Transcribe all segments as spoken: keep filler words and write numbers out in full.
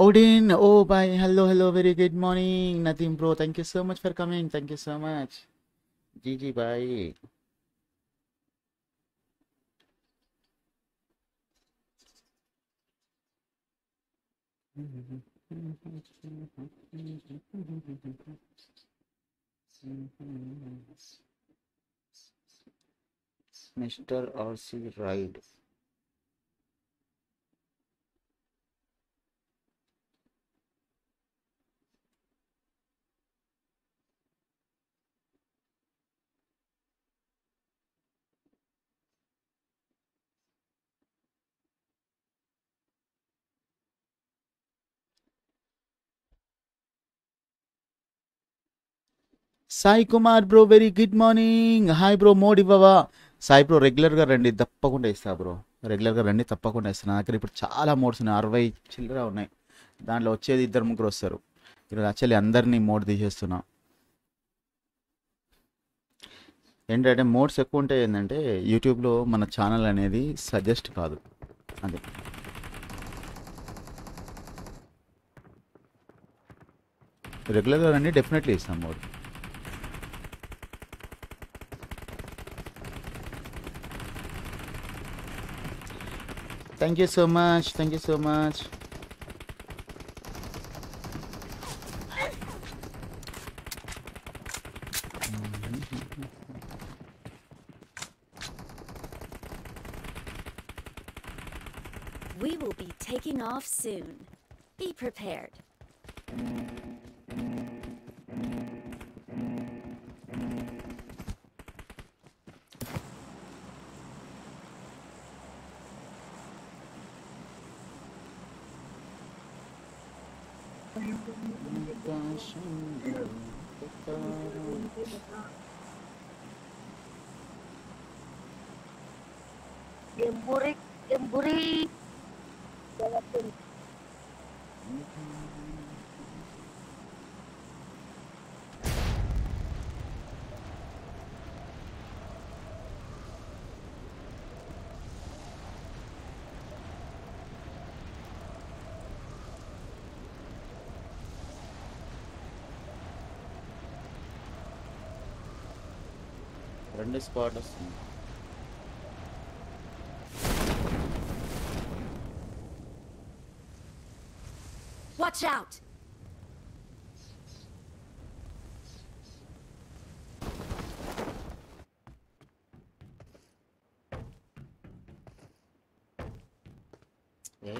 Odin, oh bye, hello, hello, very good morning, Nithin bro, thank you so much for coming, thank you so much, G G bye. Mister R C Ride. Sai Kumar bro, very good morning. Hi bro, Modi Baba. Sai bro, regular ga randi tappakunda istha bro. Regular ga randi tappakunda istha. Naaku ippudu chaala modes unnai sixty chillra unnai. Daanlo vachedi iddaru muguru vastaru. Iru actually andarni mode teestunna. Endante modes ekku untayi endante YouTube lo mana channel anedi suggest kaadu. Ante. Regular ga randi definitely istam mode. Thank you so much, thank you so much. We will be taking off soon. Be prepared. This spot is watch out. Yeah,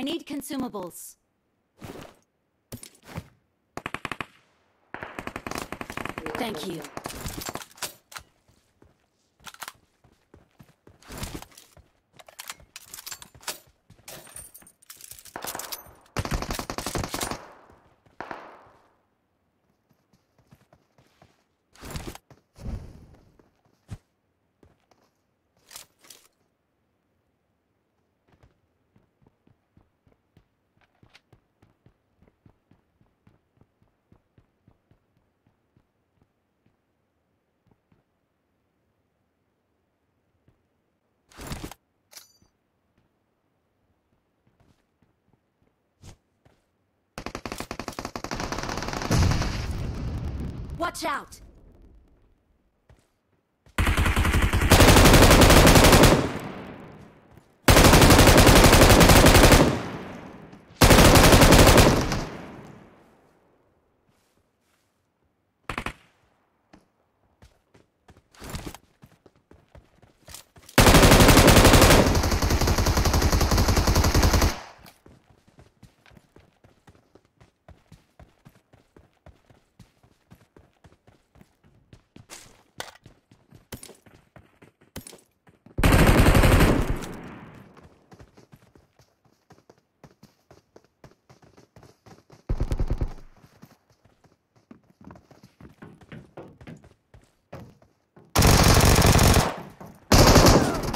I need consumables. Thank you. Watch out!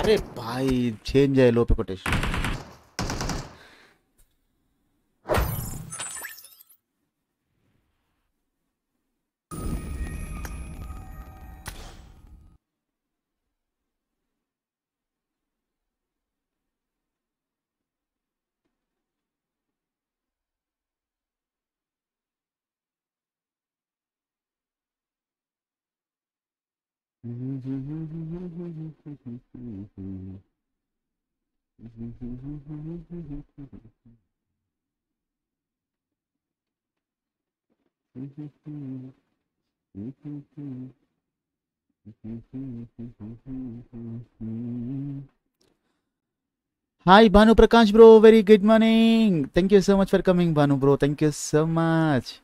अरे भाई change है लो पे quotation Hi Banu Prakash bro, very good morning. Thank you so much for coming Banu bro. Thank you so much.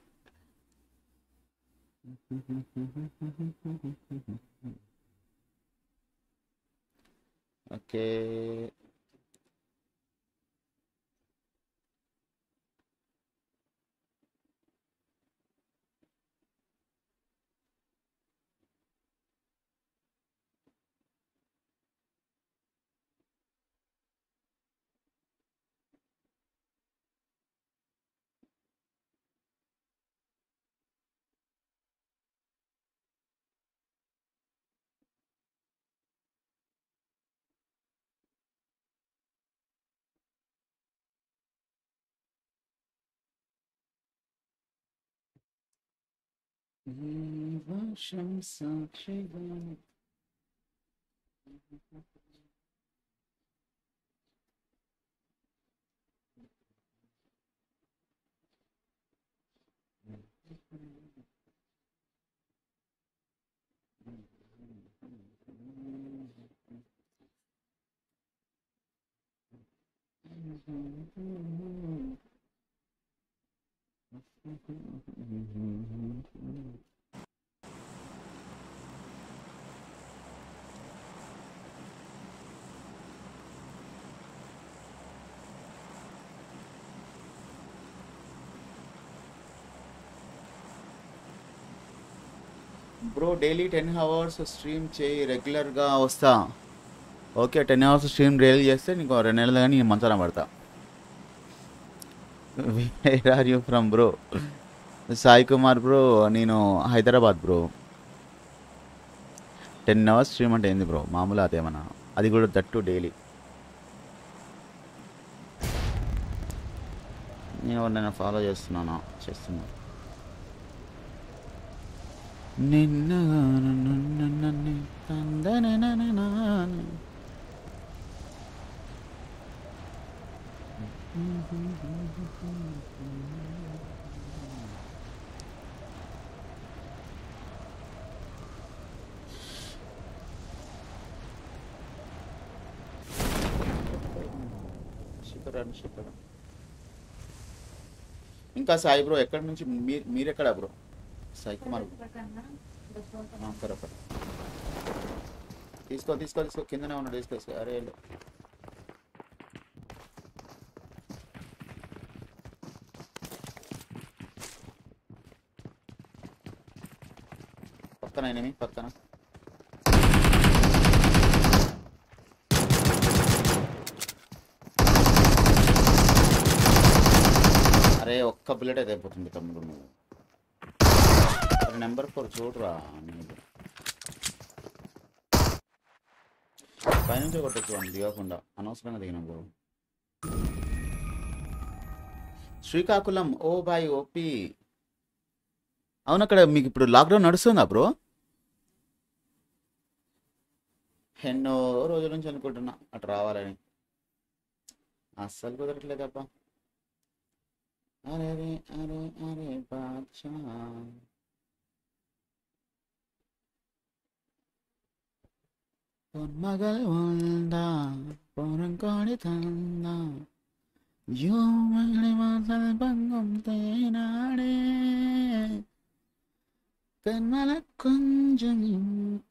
Okay. Bro, daily ten hours stream చేయి regular గా వస్తా. Okay, ten hours stream daily చేస్తే నీకు రెండు నెలలు గాని నేను మంచాన పడతా. Where are you from bro? Sai Kumar bro, నేను Hyderabad bro. ten hours stream అంటే ఏంది bro? మామూలు అదేమన్నా. అది కూడా దట్ టు డైలీ. నేను నిన్ను ఫాలో చేస్తున్నాను. చేస్తున్నా. నిన్న నన్న నన్న తందన నన్న శిఖరం శిఖరం ఇంకా సాయి బ్రో ఎక్కడి నుంచి మీరు ఎక్కడ బ్రో? సాయి కుమార్ తీసుకో తీసుకో తీసుకో కిందనే ఉన్నాడు తీసుకో. అరే పక్కన అయినవి పక్కన అరే ఒక్క బుల్లెట్ అయితే అయిపోతుంది తమ్ముడు. నువ్వు నెంబర్ ఫోర్ చూడరా పైనుంచి ఒకటి చూడండి దిగకుండా అనవసరంగా దిగిన బ్రో. శ్రీకాకుళం ఓ బాయ్ ఓపి అవును అక్కడ మీకు ఇప్పుడు లాక్డౌన్ నడుస్తుందా బ్రో? ఎన్నో రోజుల నుంచి అనుకుంటున్నా అటు రావాలని, అస్సలు కుదరట్లేదు అబ్బా. అరే రే అరే అరే బాద్షా మగల్ వందా పొరం కాడి తందా యో మగలి వాసల్ భంగం తేనాడే కన్మల కొంచెం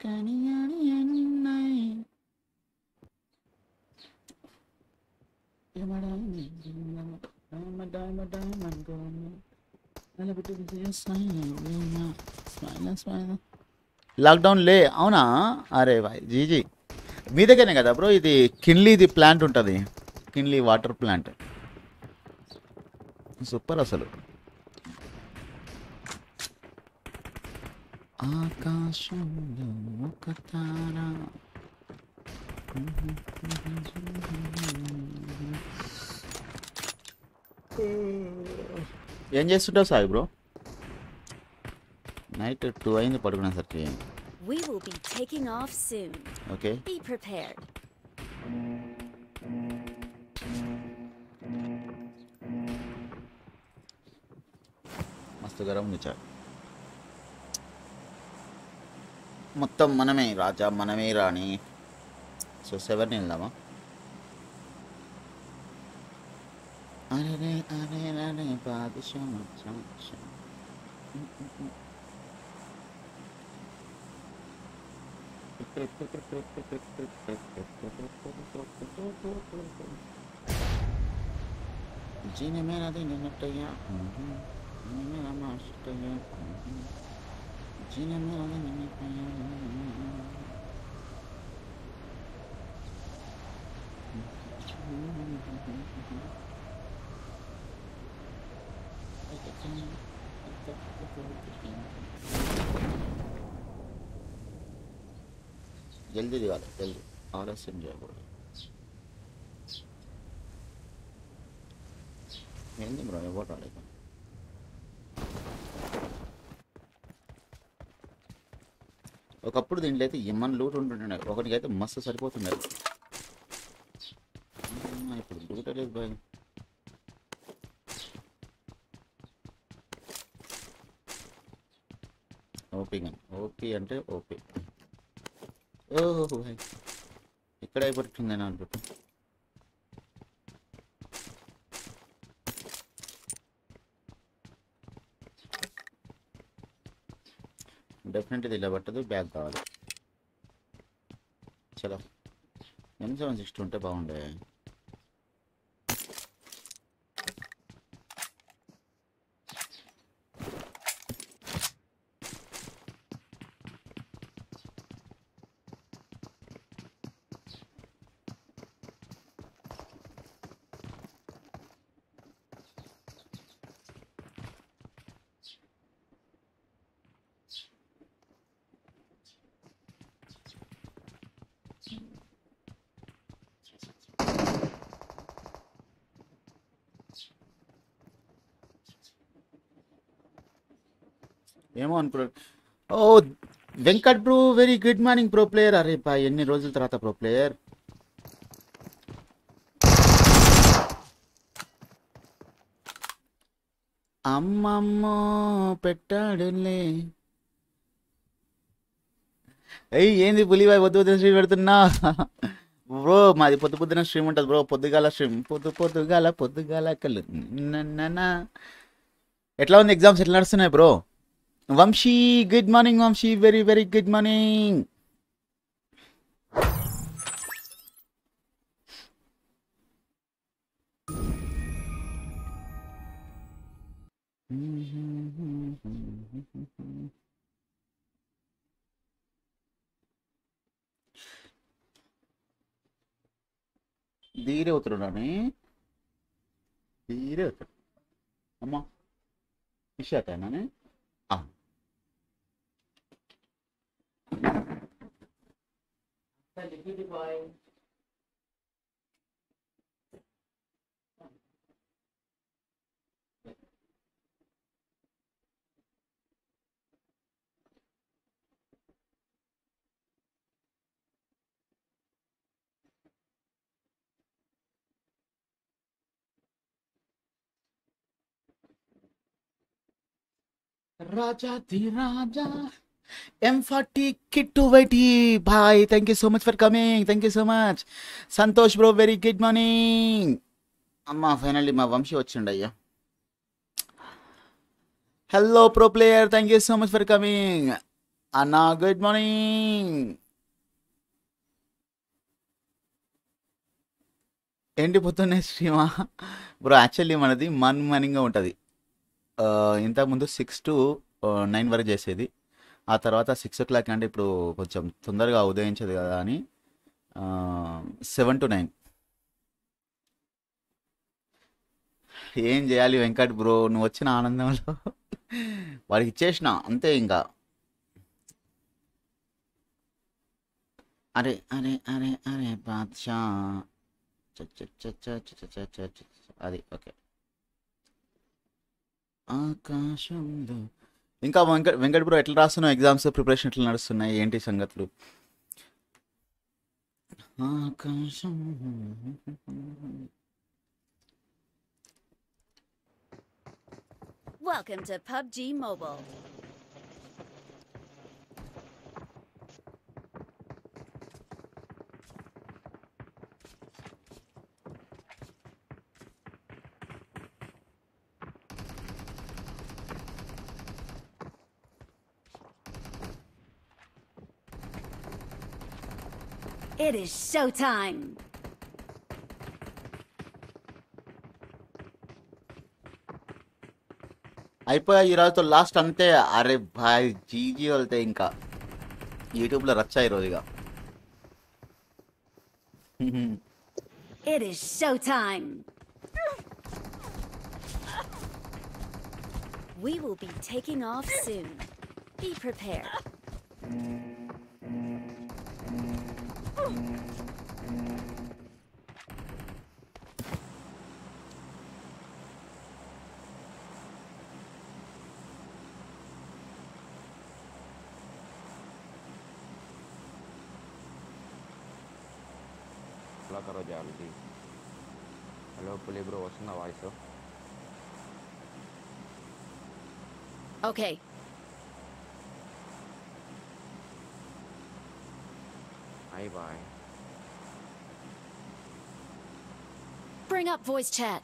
కనియని అన్నాయి ఏమడా diamond, diamond, diamond, diamond. I love it. Yes, I know. Smile, smile. Lockdown లే అవునా? అరే బాయ్ జీజీ మీ దగ్గరనే కదా బ్రో ఇది కిన్లీది ప్లాంట్ ఉంటుంది, కిన్లీ వాటర్ ప్లాంట్ సూపర్ అసలు. ఆకాశంలో ఒక తార ఏం చేస్తుంటావు సాయి బ్రో? నైట్ టూ అయింది పడుకున్నా సరికి. ఓకే మస్తు గరం వచ్చా మొత్తం మనమే రాజా మనమే రాణి. సో సెవెన్ వెళ్దామా? అరే రే అరే రే బాదుషా జీని మేరాది నిన్నట్టయ్యా మేరా మాస్టయ్యా జీని మేరాది నిన్నట్టయ్యా जल्दी दिवाला जल्दी और संजय बोल मेहंदी ब्रो ये वोट वाले ఒకప్పుడు దీంట్లో అయితే ఏమన్నా లూట్ ఉంటుండే ఒకరికి అయితే మస్తు సరిపోతున్నారు. ఇప్పుడు లూట లేదు బాయ్. ఓపీ ఓపీ అంటే ఓపీ ఓహో బాయ్ ఇక్కడ అయిపోతుంది అని అనుకుంటా. డెఫినెట్గా ఇలా పట్టదు బ్యాగ్ కావాలి. చలో ఎం సెవెన్ సిక్స్టీ ఉంటే బాగుండే. ఏమో అనుకున్నాడు. ఓ Venkat bro very good morning pro player. అరే బాయ్ ఎన్ని రోజుల తర్వాత ప్రో ప్లేయర్. అమ్మమ్మో పెట్టాడులే అయ్యి ఏంది పులిబాయ్ పొద్దు పొద్దున స్ట్రీమ్ పెడుతున్నా బ్రో? మాది పొద్దు పొద్దున స్ట్రీమ్ ఉంటుంది బ్రో పొద్దుగాల స్ట్రీమ్ పొద్దు పొద్దుగాల పొద్దుగాల కళ్ళు నన్న ఎట్లా ఉంది ఎగ్జామ్స్ ఎట్లా నడుస్తున్నాయి bro? Vamsi good morning, Vamsi very very good morning. ధీరే అవుతున్నానే, ధీరే అవుతాడు అమ్మా. విషయాటేనానే Raja the Raja M forty kit to Vaiti. Bye. Thank you so much for coming. Thank you so much. Santosh bro, very good morning. Amma finally ma Vamshi vachindayya. Hello pro player. Thank you so much for coming. Anna, good morning. Endi pothune streama. Bro, actually manadi man maninga untadi. ఇంతకుముందు six to nine వరకు చేసేది, ఆ తర్వాత six ఓ clock అంటే ఇప్పుడు కొంచెం తొందరగా ఉదయించదు కదా అని సెవెన్ టు నైన్ ఏం చేయాలి. వెంకట్ బ్రో నువ్వు వచ్చిన ఆనందంలో వాడికి ఇచ్చేసిన అంతే. ఇంకా అరే అరే అరే అరే బాద్షా అది ఓకే. ఆకాశంలో ఇంకా వెంకట వెంకట బ్రో ఎట్లా రాస్తున్నావు ఎగ్జామ్స్, ప్రిపరేషన్ ఎట్లా నడుస్తున్నాయి, ఏంటి సంగతులు? ఆకాశం welcome to PUBG mobile. It is showtime. అయిపోయా ఈరోజు తో లాస్ట్ అంతే. అరే భాయ్ జీజీ వెళ్తే ఇంకా యూట్యూబ్లో రచ్చ ఈరోజుగా. It is showtime. We will be taking off soon. Be prepared. Okay. Bye bye. Bring up voice chat.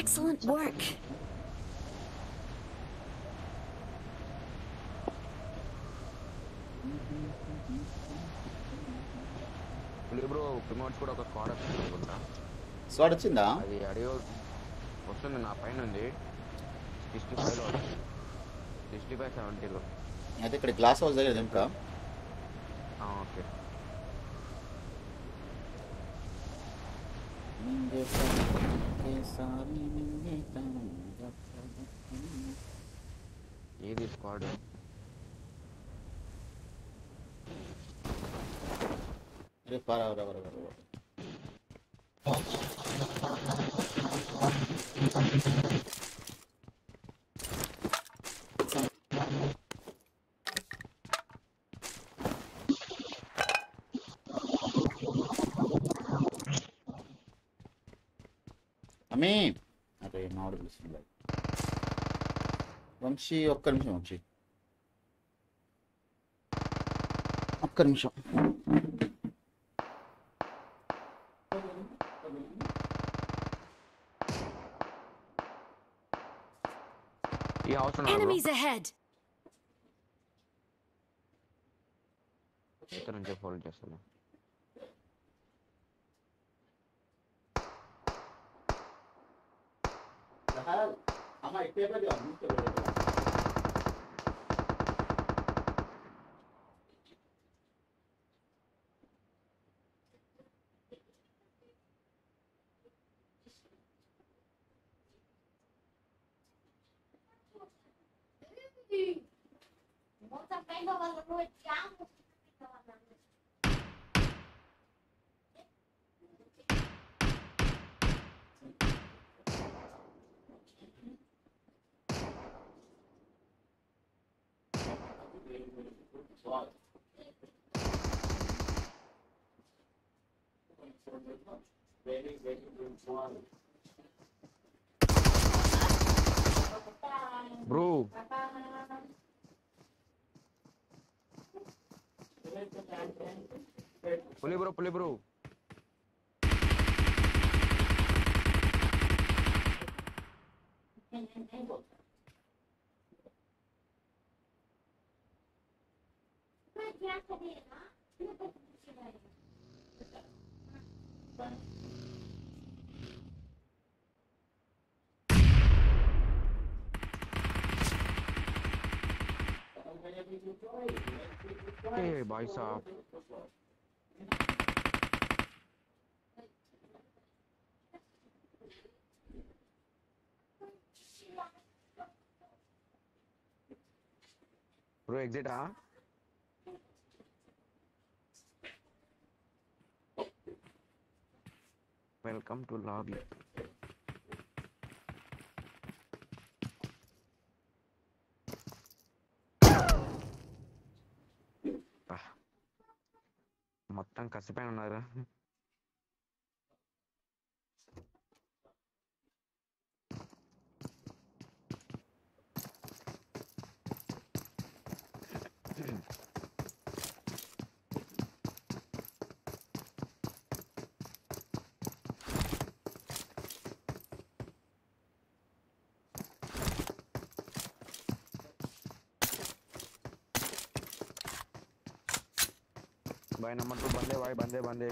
Excellent work. Hello bro, promotes kuda oka squad vachindi anukunta. Squad vachinda adi audio vastundi na paina undi sixty-five lo sixty-five seventy lo ante ikkada glass house daggara jump ra. Ah okay. ఏది squad అరే పారా రా రా రా అమ్మే అరే మాడు పిలిచింది వంశీ ఒక్క నిమిషం వంశీ ఒక్క నిమిషం Enemies ahead. It's going to fall just now. Sahar, amma itte pe jo mute ho gaya. Bro. Pulli bro, pulli bro. Hey, bhai saab. Bro, exit, huh? Welcome to lobby. Mattan kasipan unnara. भाई number तो बंदे भाई बंदे बंदे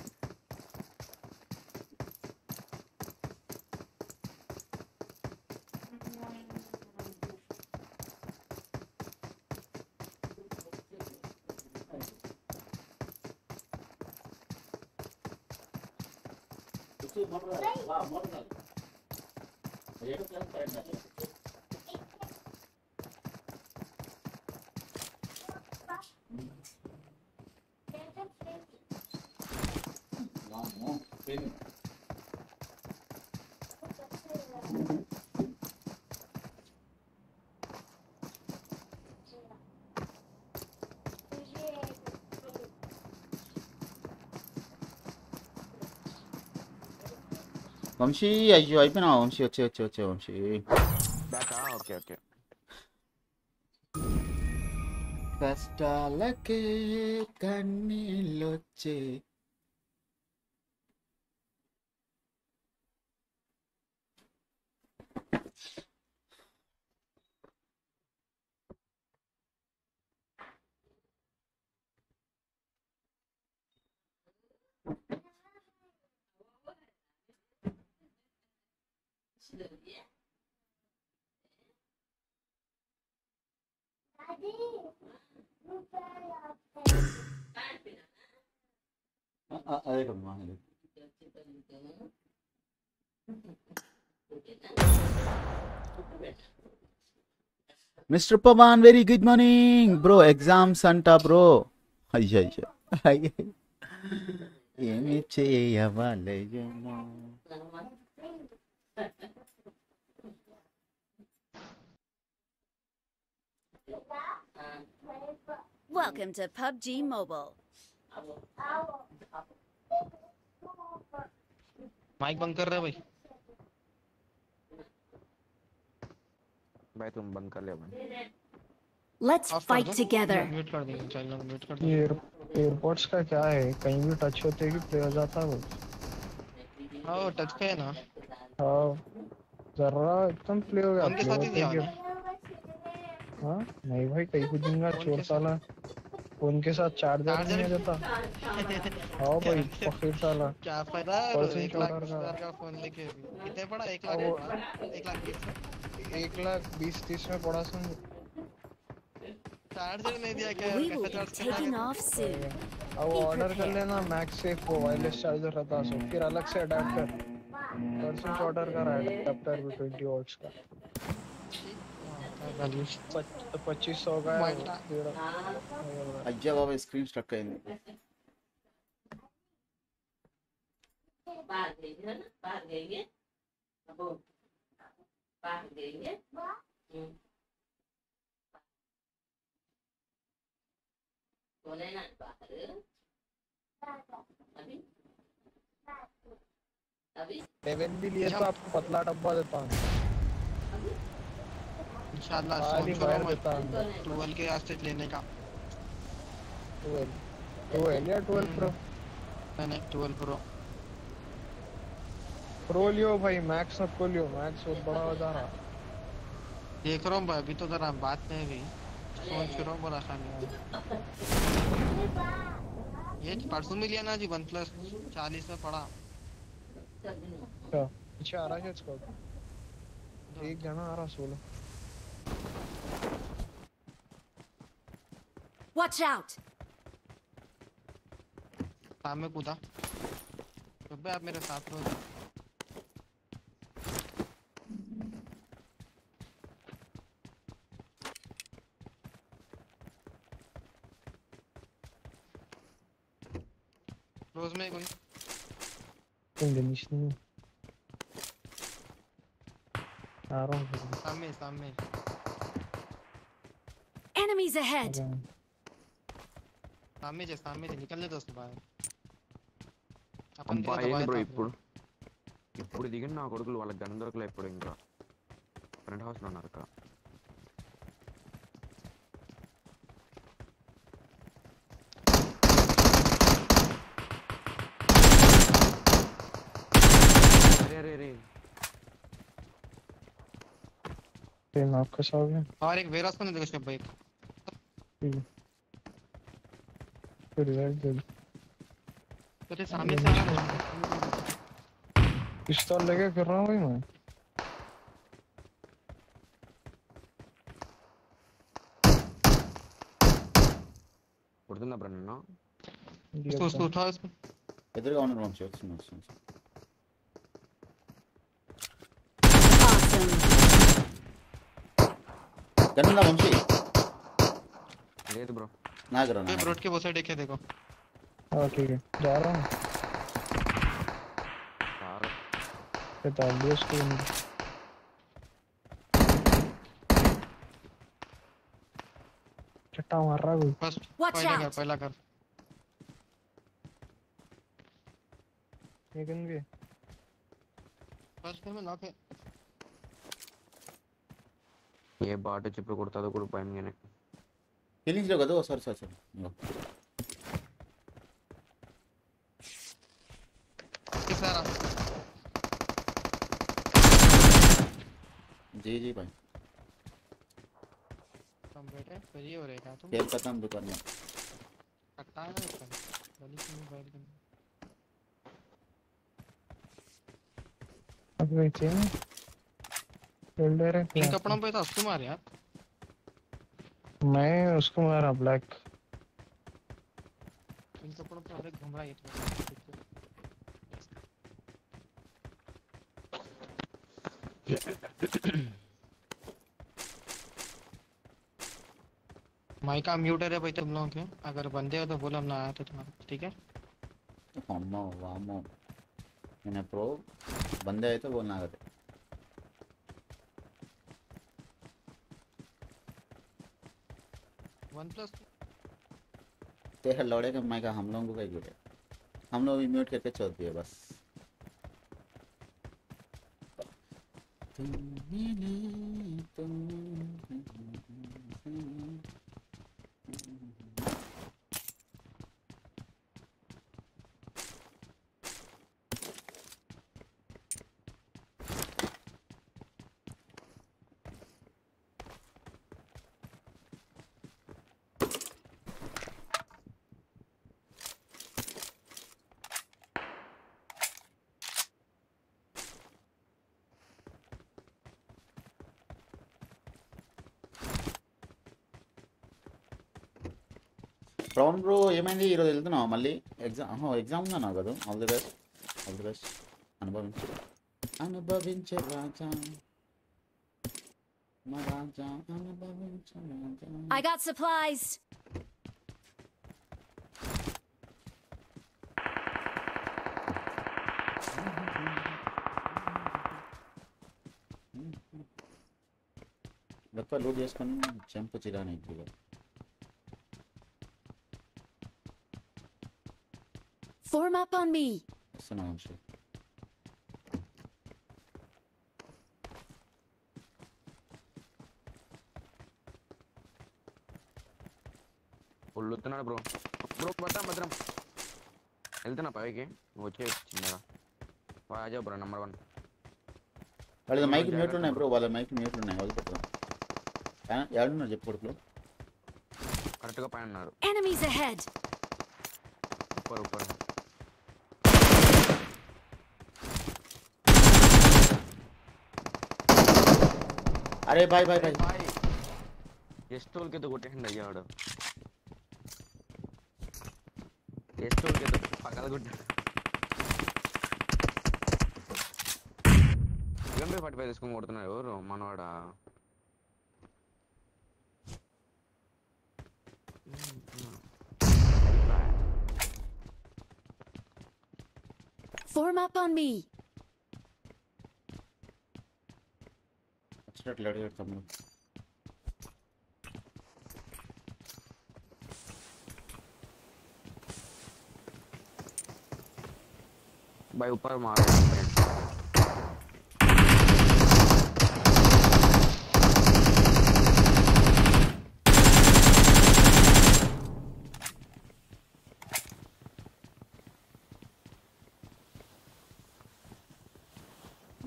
Vamshi, ayyo ayipina Vamshi vache vache vache Vamshi back ah okay okay కష్టాలకే కన్నీళ్ళొచ్చే I don't know. Mister Pavan, very good morning. Bro, exam Santa, bro. Ayya, ayya. Welcome to P U B G Mobile. Mic bang kar raha bhai. Bhai tum bang kar le bhai. Let's Off fight together. Mute kar denge channel mute kar denge. Air airports ka kya hai? Kahin bhi touch hote hai ki play ho jata hai wo. Oh touch pe hai na. Ha. Zarra ekdam play ho gaya. Unke sath hi diya. Ha? Nahi bhai kahin ko dunga chor sala. उनके साथ charger नहीं देता। हाँ भाई पक्की साला। क्या फायदा है एक लाख हजार का फोन लेके? कितने पड़ा एक लाख? एक लाख बीस। एक लाख बीस तीस में पड़ा सुन। चार्जर नहीं दिया क्या? कैसे चार्ज करेंगे? अब ऑर्डर कर लेना मैक्स सेफ को वायरलेस चार्जर रहता है सो फिर अलग से अडैप्टर। परसों ऑर्डर कर रहा है अडैप्टर भी ट्वेंटी वॉट्स का। पच्चीस सौ का अच्छा बाबा स्क्रीन स्टक कर ले बाहर गई है ना बाहर गई है अब बाहर गई है बोले ना बाहर अभी अभी सेवन भी लिए तो आपको पतला डब्बा देता हूं इंशाल्लाह सोच रहा हूं ट्वेल्व के आसपास लेने का ट्वेल्व या ट्वेल्व प्रो मैंने ट्वेल्व प्रो प्रो लियो भाई मैक्स सबको लियो मैक्स बहुत बड़ा हो जा रहा देख रहा हूं भाई अभी तो जरा बात नहीं हुई सोच रहा हूं बड़ा खाना ये परसों में लिया ना जी OnePlus चालीस में पड़ा अच्छा आ रहा है इसको एक जना आ रहा सोलह Watch out! सामने कूदा। अबे आप मेरे साथ हो। रोज में कौन? इंडोनेशियन। आ रहा हूँ। सामने सामने। Enemies ahead. सामने से सामने से निकलने दोस्त बाहर अपन बाहर ब्रो ఇప్పుడు ఇప్పుడు దిగండి నా కొడుకులు వాళ్ళ గణందరకుల ఇప్పుడు ఇంకా ఫ్రంట్ హౌస్ లో నరక अरे अरे अरे ये नाक का साव है और एक वेरास को देखो सब भाई तेरे सामने से आ रहा है पिस्तौल लेके कर रहा हूँ भाई मैं उड़ते ना बनना इसको इसको उठाओ इसको इधर का ऑनर बम शॉट सुनो सुनो गन्ना बमशी ले तो ब्रो ना करो ना रोड के वो साइड देखे देखो हां ठीक है जा रहा हूं यार ये डालियो स्क्रीन चट्टा मार रहा है बस पहला कर पहला कर ये गन भी बस पे में लॉक है ये बाटे चिपड़ करता तो कोई पाएंगे नहीं Healing जगह दो सर सर सर किस तरह जी जी भाई तुम बैठे फ्री हो रहे क्या तुम खेल खत्म दुकान में कटता है ना इसका गली से मोबाइल में अब बैठे हैं बिल्डर है इन कपड़ों पे तो असली मार यार मैं उसको मारा ब्लैक इन कपड़ों पे घूम रहा है माइक म्यूटर है भाई तुम लोगों के, अगर बंदे हो तो बोलो, हम ना आया तो तुम्हारा ठीक है। अम्मा वामो मैंने प्रो बंदे आए तो बोलना अगर वन प्लस तेरा लौड़े का माइक हम लोगों का ही म्यूट है, हम लोग भी म्यूट करके छोड़ दिए बस। तुम तुम Brown bro, ఏమైంది ఈరోజు వెళ్తున్నావు మళ్ళీ ఎగ్జామ్ ఎగ్జామ్ ఉందా? నాకు కాదు. All the best all the best అనుభవించు అనుభవించే రాజా మా రాజా అనుభవించే రాజా. I got supplies. మొత్తం లోడ్ చేసుకొని చెంపు చిరాని ఇదిగో. Form up on me. That's an answer. Pullutna bro. Bro, bata madram. Heltana pavike. Voche chinnaga. Va aaja bro number one. Valla mic mute unnai bro. Valla mic mute unnai. Valla bro. Ana yadunna cheppudu bro. Correct ga paina unnaru. Enemies ahead. Upar upar. अरे भाई भाई भाई ये stall के तो गोटे हंडा यार ये स्टोल के तो पागल गोटे लंबे फट पे इसको मोड़तना है और Manwada Form up on me. Let's let it come. By upar maar.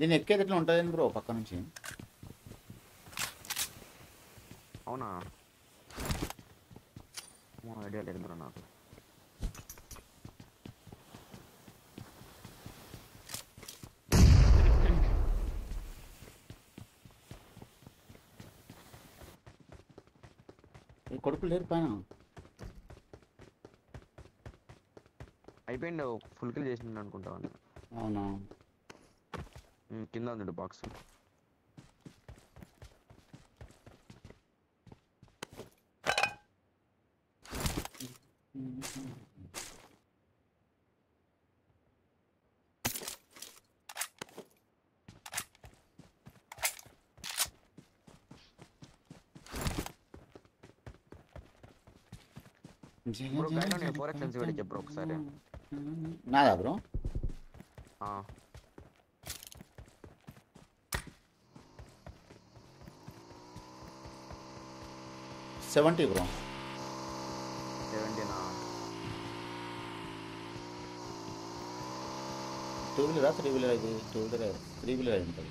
దీని ఎక్కేదట్లా ఉంటదేం బ్రో పక్క నుంచి? అవునా మో ఐడియా లేదు బ్రో నాకు. ఈ కొడుకులు లేరు పైన అయిపోయిండు, ఫుల్ కిల్ చేసిండు అనుకుంటా. అవునా కింద ఉంది బాక్స్. బ్రో గైడ్ ని ఫోర్ ఎక్స్ సెన్సిటివిటీ చెప్పు ఒకసారి. నాదా బ్రో? ఆ seventy bro. seventy na. Two wheeler ah, three wheeler idi, two wheeler, three wheeler untadi.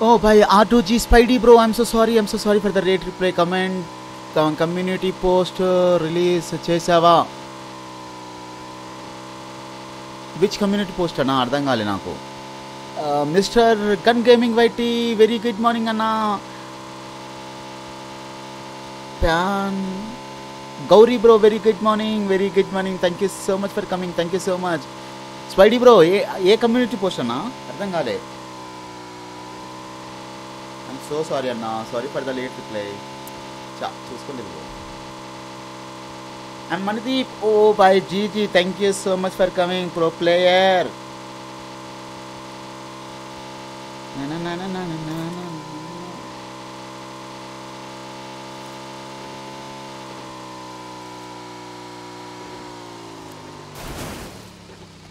Oh, by R two G Spidey, bro. I'm so sorry. I'm so sorry for the rate replay comment. Community post release chesava. Which community post anna? Ardham gaale naaku. Uh, Mister Gun Gaming Y T, very good morning, Anna. Pan Gauri bro, very good morning, very good morning. Thank you so much for coming. Thank you so much, Spidey bro. Ye, ye community post Anna. Ardham gaale. I'm so sorry, Anna. Sorry for the late reply. Cha, chuskoni bro. And Mandeep, oh by G G, thank you so much for coming, pro player. Na na na na na na na na.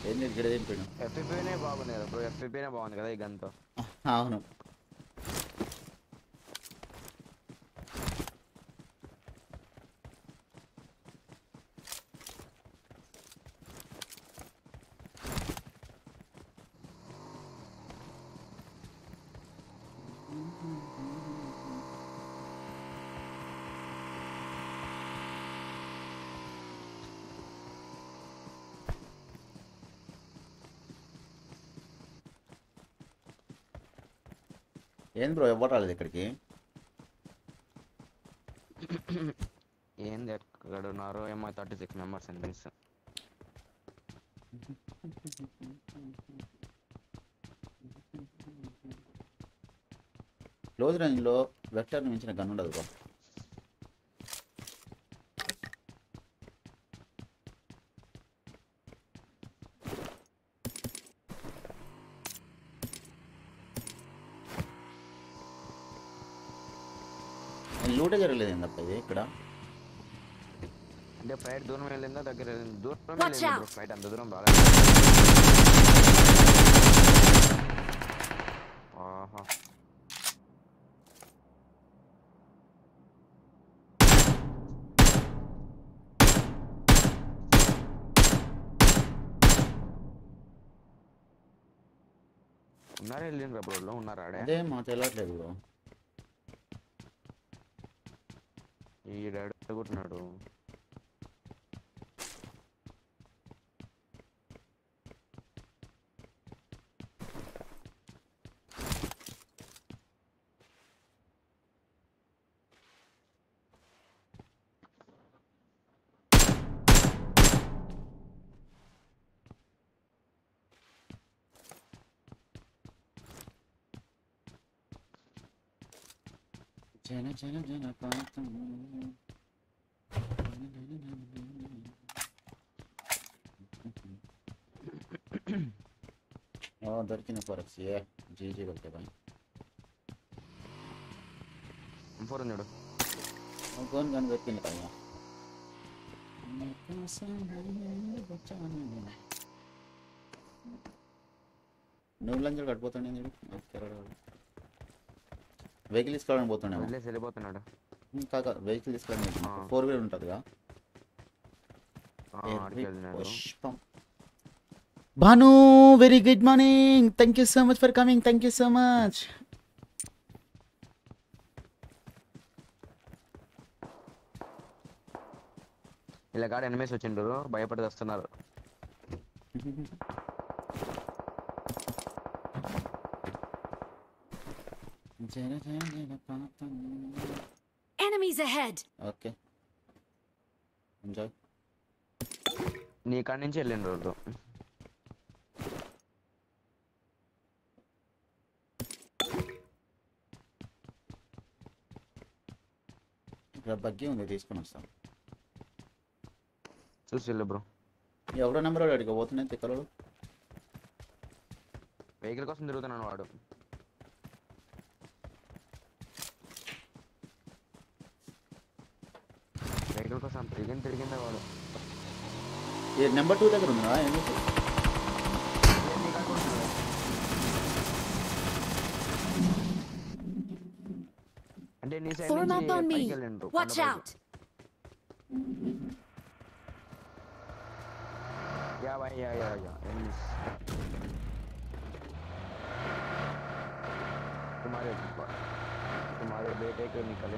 Enni gade impinu. F P P ne baaguneda bro, F P P ne baagundi kada ee gun tho. Avunu. ఏం bro ఎవరు రాలేదు ఇక్కడికి ఏంది ఎక్కడ ఉన్నారు ఏమో thirty six members అని తెలుసు క్లోజ్ రేంజ్లో వెక్టర్ని మించిన గన్ ఉండదు బ్రో ఫ్లైట్ దూరం వెళ్ళిందా దగ్గర వెళ్ళింది దూరం వెళ్ళింది ఫ్లైట్ అంత దూరం బాగా ఆహా ఉన్నారా వెళ్ళిండ్రా బ్రోలో ఉన్నారా అదే మాకు తెలియట్లేదు బ్రో ఈ డాడ్ కొట్టున్నాడు Jana Jana Jana Paatham Oh, darkina parks ye G G bolte bhai M four nadu Oh, gun gun vetti nikal ya Mera samne bachana No langer kat potane nadu vehicle తీసుకురావడానికి పోతున్నాడు వెళ్ళేసి వెళ్ళిపోతున్నాడు కాక vehicle తీసుకురావడానికి four wheeler ఉంటుందిగా Bhanu very good morning thank you so much for coming thank you so much ఇలా గాడి enemies వచ్చిండ్రు భయపడి వస్తున్నారు Enemies ahead. Okay. Enjoy. Nee kanni nunchi ellinrodu. Ikkada buggy undi teeskoni vastam. Chusilla bro. Evro number odu adikapothunna tikkalalo. Vehicle kosam tirugutunnanu vaadu. కోసం తిరిగి తిరిగిందా వాడు ఏ number two దగ్గర ఉన్నారా ఏమీ అంటే నీ సైడ్ నుంచి పైకి ఎండు వాచ్ అవుట్ యా బై యా యా యా ఎనిమిస్ तुम्हारे तुम्हारे बेटे के निकले।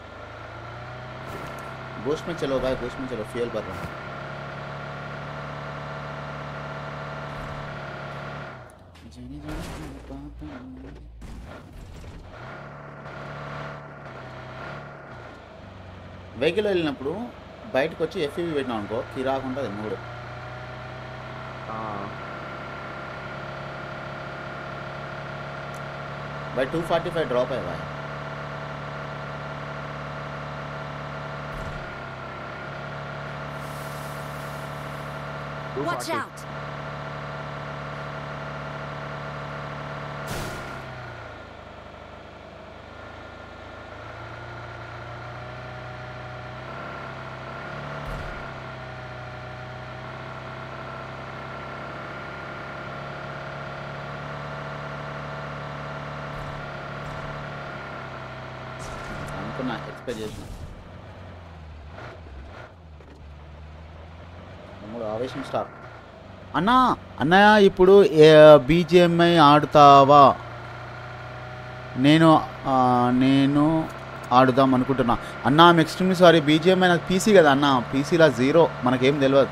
गोश्त में चलो भाई, गोश्त में चलो, फ्यूल भर रहा हूँ। वेहिकल వెళ్ళినప్పుడు బయటికి వచ్చి ఎఫ్ఈవి పెట్టినా అనుకో కిరాక్ ఉంటది మూడు. भाई टू फोर्टी फाइव ड्रॉप है भाई. Watch out! I'm gonna expedition. ఆవేశం స్టార్ అన్నా అన్నయ్య ఇప్పుడు బీజిఎంఐ ఆడుతావా నేను నేను ఆడుదాం అనుకుంటున్నా అన్నా ఐమ్ ఎక్స్ట్రీమ్లీ సారీ బీజిఎంఐ నాకు పీసీ కదా అన్న పీసీలో జీరో మనకేం తెలియదు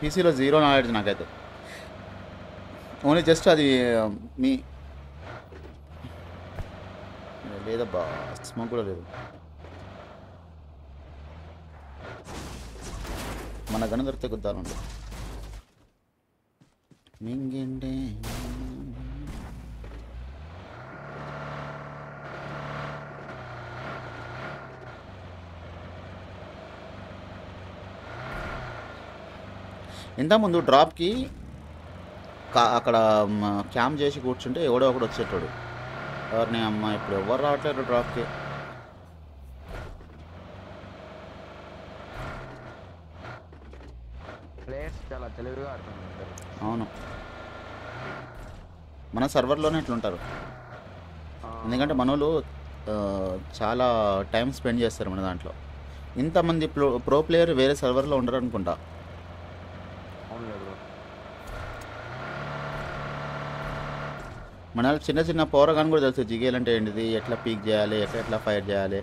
పీసీలో జీరో నాలెడ్జ్ నాకైతే ఓన్లీ జస్ట్ అది మీ లేదబ్బా స్మోక్ కూడా లేదు మన గణదర్ తెగుద్దాను మింగెండే ఇంతకుముందు డ్రాప్కి అక్కడ క్యాంప్ చేసి కూర్చుంటే ఎవడో ఒకడు వచ్చేటాడు ఎవరిని అమ్మ ఇప్పుడు ఎవరు రావట్లేదు డ్రాప్కి అవును మన సర్వర్లోనే ఇట్లుంటారు ఎందుకంటే మనోళ్ళు చాలా టైం స్పెండ్ చేస్తారు మన దాంట్లో ఇంతమంది ప్రో ప్రో ప్లేయర్ వేరే సర్వర్లో ఉండరు అనుకుంటా మన చిన్న చిన్న పౌరగాని కూడా తెలుసు జిగేల్ అంటే ఏంటిది ఎట్లా పీక్ చేయాలి ఎట్లా ఎట్లా ఫైర్ చేయాలి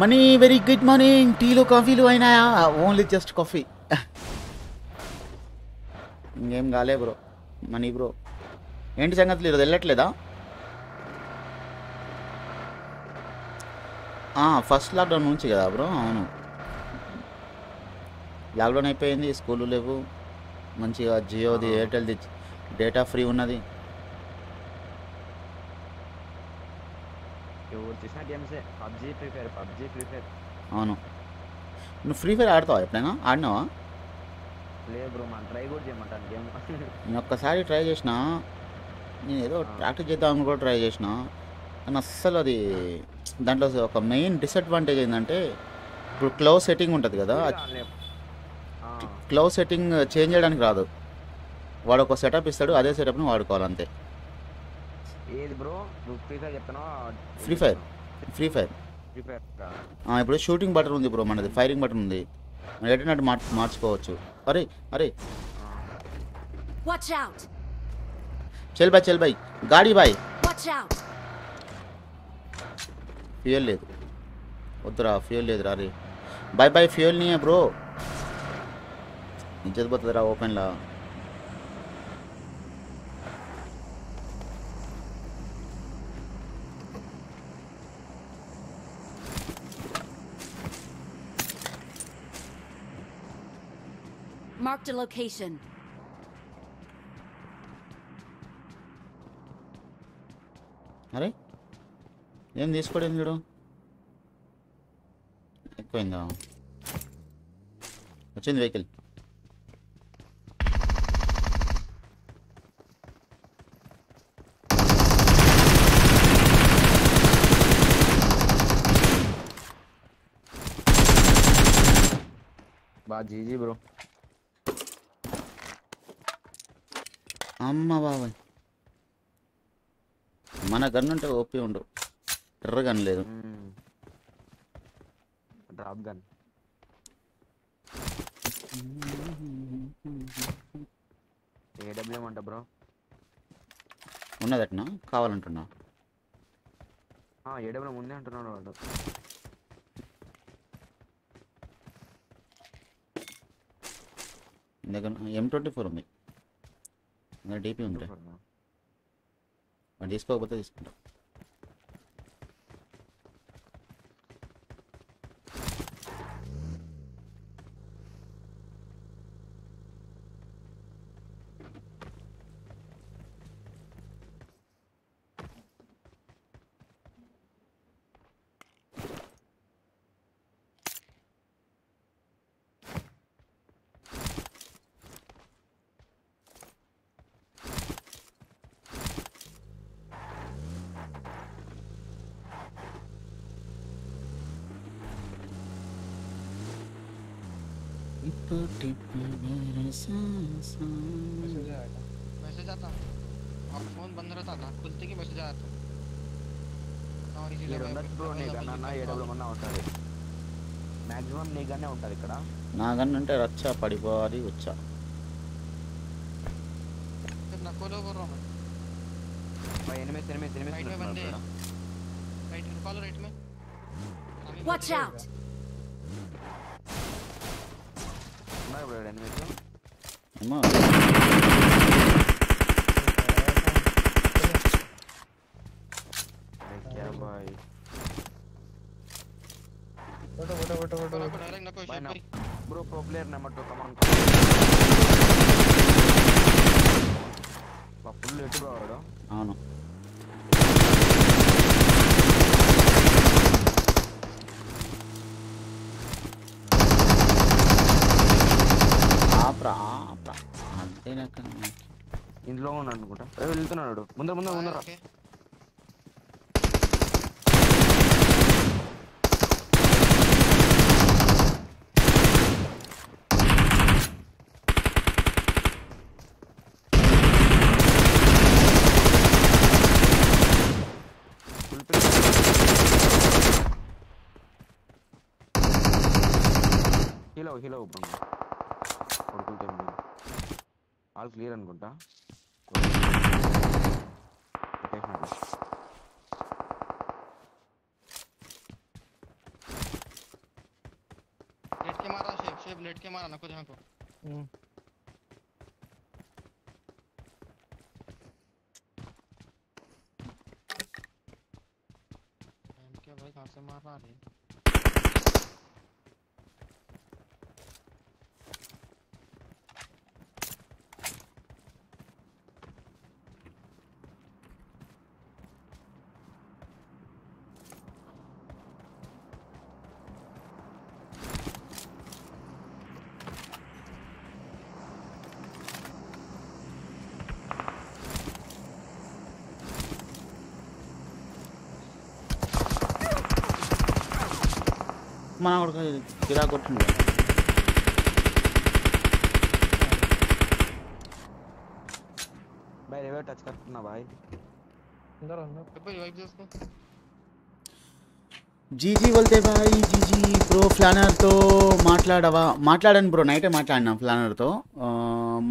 మనీ వెరీ గుడ్ మార్నింగ్ టీలో కాఫీలు అయినాయా ఓన్లీ జస్ట్ కాఫీ ఇంకేం కాలే బ్రో మనీ బ్రో ఏంటి సంగతులు ఈరోజు వెళ్ళట్లేదా ఫస్ట్ లాక్డౌన్ నుంచి కదా బ్రో అవును లాక్డౌన్ అయిపోయింది స్కూలు లేవు మంచిగా జియోది ఎయిర్టెల్ది డేటా ఫ్రీ ఉన్నది అవును నువ్వు ఫ్రీ ఫైర్ ఆడతావా ఎప్పుడైనా ఆడినావా నేను ఒక్కసారి ట్రై చేసిన నేను ఏదో ప్రాక్టీస్ చేద్దామని కూడా ట్రై చేసిన కానీ అస్సలు అది దాంట్లో ఒక మెయిన్ డిసడ్వాంటేజ్ ఏంటంటే ఇప్పుడు క్లౌడ్ సెట్టింగ్ ఉంటుంది కదా క్లౌడ్ సెట్టింగ్ చేంజ్ చేయడానికి రాదు వాడు ఒక సెటప్ ఇస్తాడు అదే సెటప్ని వాడుకోవాలి అంతే ఫ్రీ ఫైర్ ఫ్రీ ఫైర్ ఇప్పుడు షూటింగ్ బటన్ ఉంది బ్రో, మనది ఫైరింగ్ బటన్ ఉంది, మనం ఎటన్నట్టు మార్చుకోవచ్చు. అరే అరే చల్ బాయ్ చల్ బాయ్ గాడి బాయ్. ఫ్యూయల్ లేదు వద్దురా, ఫ్యూయల్ లేదురా. అరే బాయ్ బాయ్ ఫ్యూయల్ నీ బ్రో, ఇజ్జత్ పోతుందిరా ఓపెన్లా. Marked a location. Are you? Em teeskodem judu. Ekkoinda. Vachindi vehicle. Ba G G bro. అమ్మ బాబాయ్ మన గన్ ఉంటే ఓపీ ఉండవు, ఎర్ర గన్ లేదు, డ్రాప్ గన్. ఏడబ్ల్యూఎం అంట బ్రో ఉన్నదట్నా, కావాలంటున్నా. ఏడబ్ల్యూఎం ఉంది అంటున్నాడు వాడు. ఎం ట్వంటీ ఫోర్ ఉంది, డీపీ ఉంటాయి వాడు తీసుకోకపోతే తీసుకుంటాం. मैसेज आता और फोन बंद रहता था, खुलते ही मैसेज आता था. और इसीलिए ब्रो ने गाना ना एडब्ल्यूएम ना ఉంటది, maximum నీ గన్నే ఉంటది. ఇక్కడ నా గన్ అంటే రచ్చ పడిపోవాలి వచ్చ నా కోలో కొర్రా भाई. एनिमी एनिमी एनिमी राइट में बंदे, राइट में कॉल, राइट में watch out. मैं ब्रो एनिमी तो అమ్మా क्या भाई बटो बटो बटो बटो डायरेक्ट ना कोई भाई. ब्रो प्रो प्लेयर ना मत कम ऑन बा फुल लेट ब्रो आड़ा అవును ఆప్రా. ఇంట్లో ఉన్నాడు అనుకుంటా, వెళ్తున్నాడు ముందర ముందర ముందర. హీలో హీలో ఆల్ క్లియర్ అనుకుంటా. లెట్ కే मारा शेप शेप लेट के मारा ना को जहां को हम क्या भाई कहां से मार रहा है. మన కొడుకు కిరా కొట్టిండు బై రివైవ్ టచ్ కర్తున్నా బై. అందరూ అందరూ వైప్ చేసుకో జీజీ బోల్తే భాయ్ జీజీ బ్రో ఫ్లానర్తో మాట్లాడవా? మాట్లాడాను బ్రో, నైటే మాట్లాడినా ఫ్లానర్తో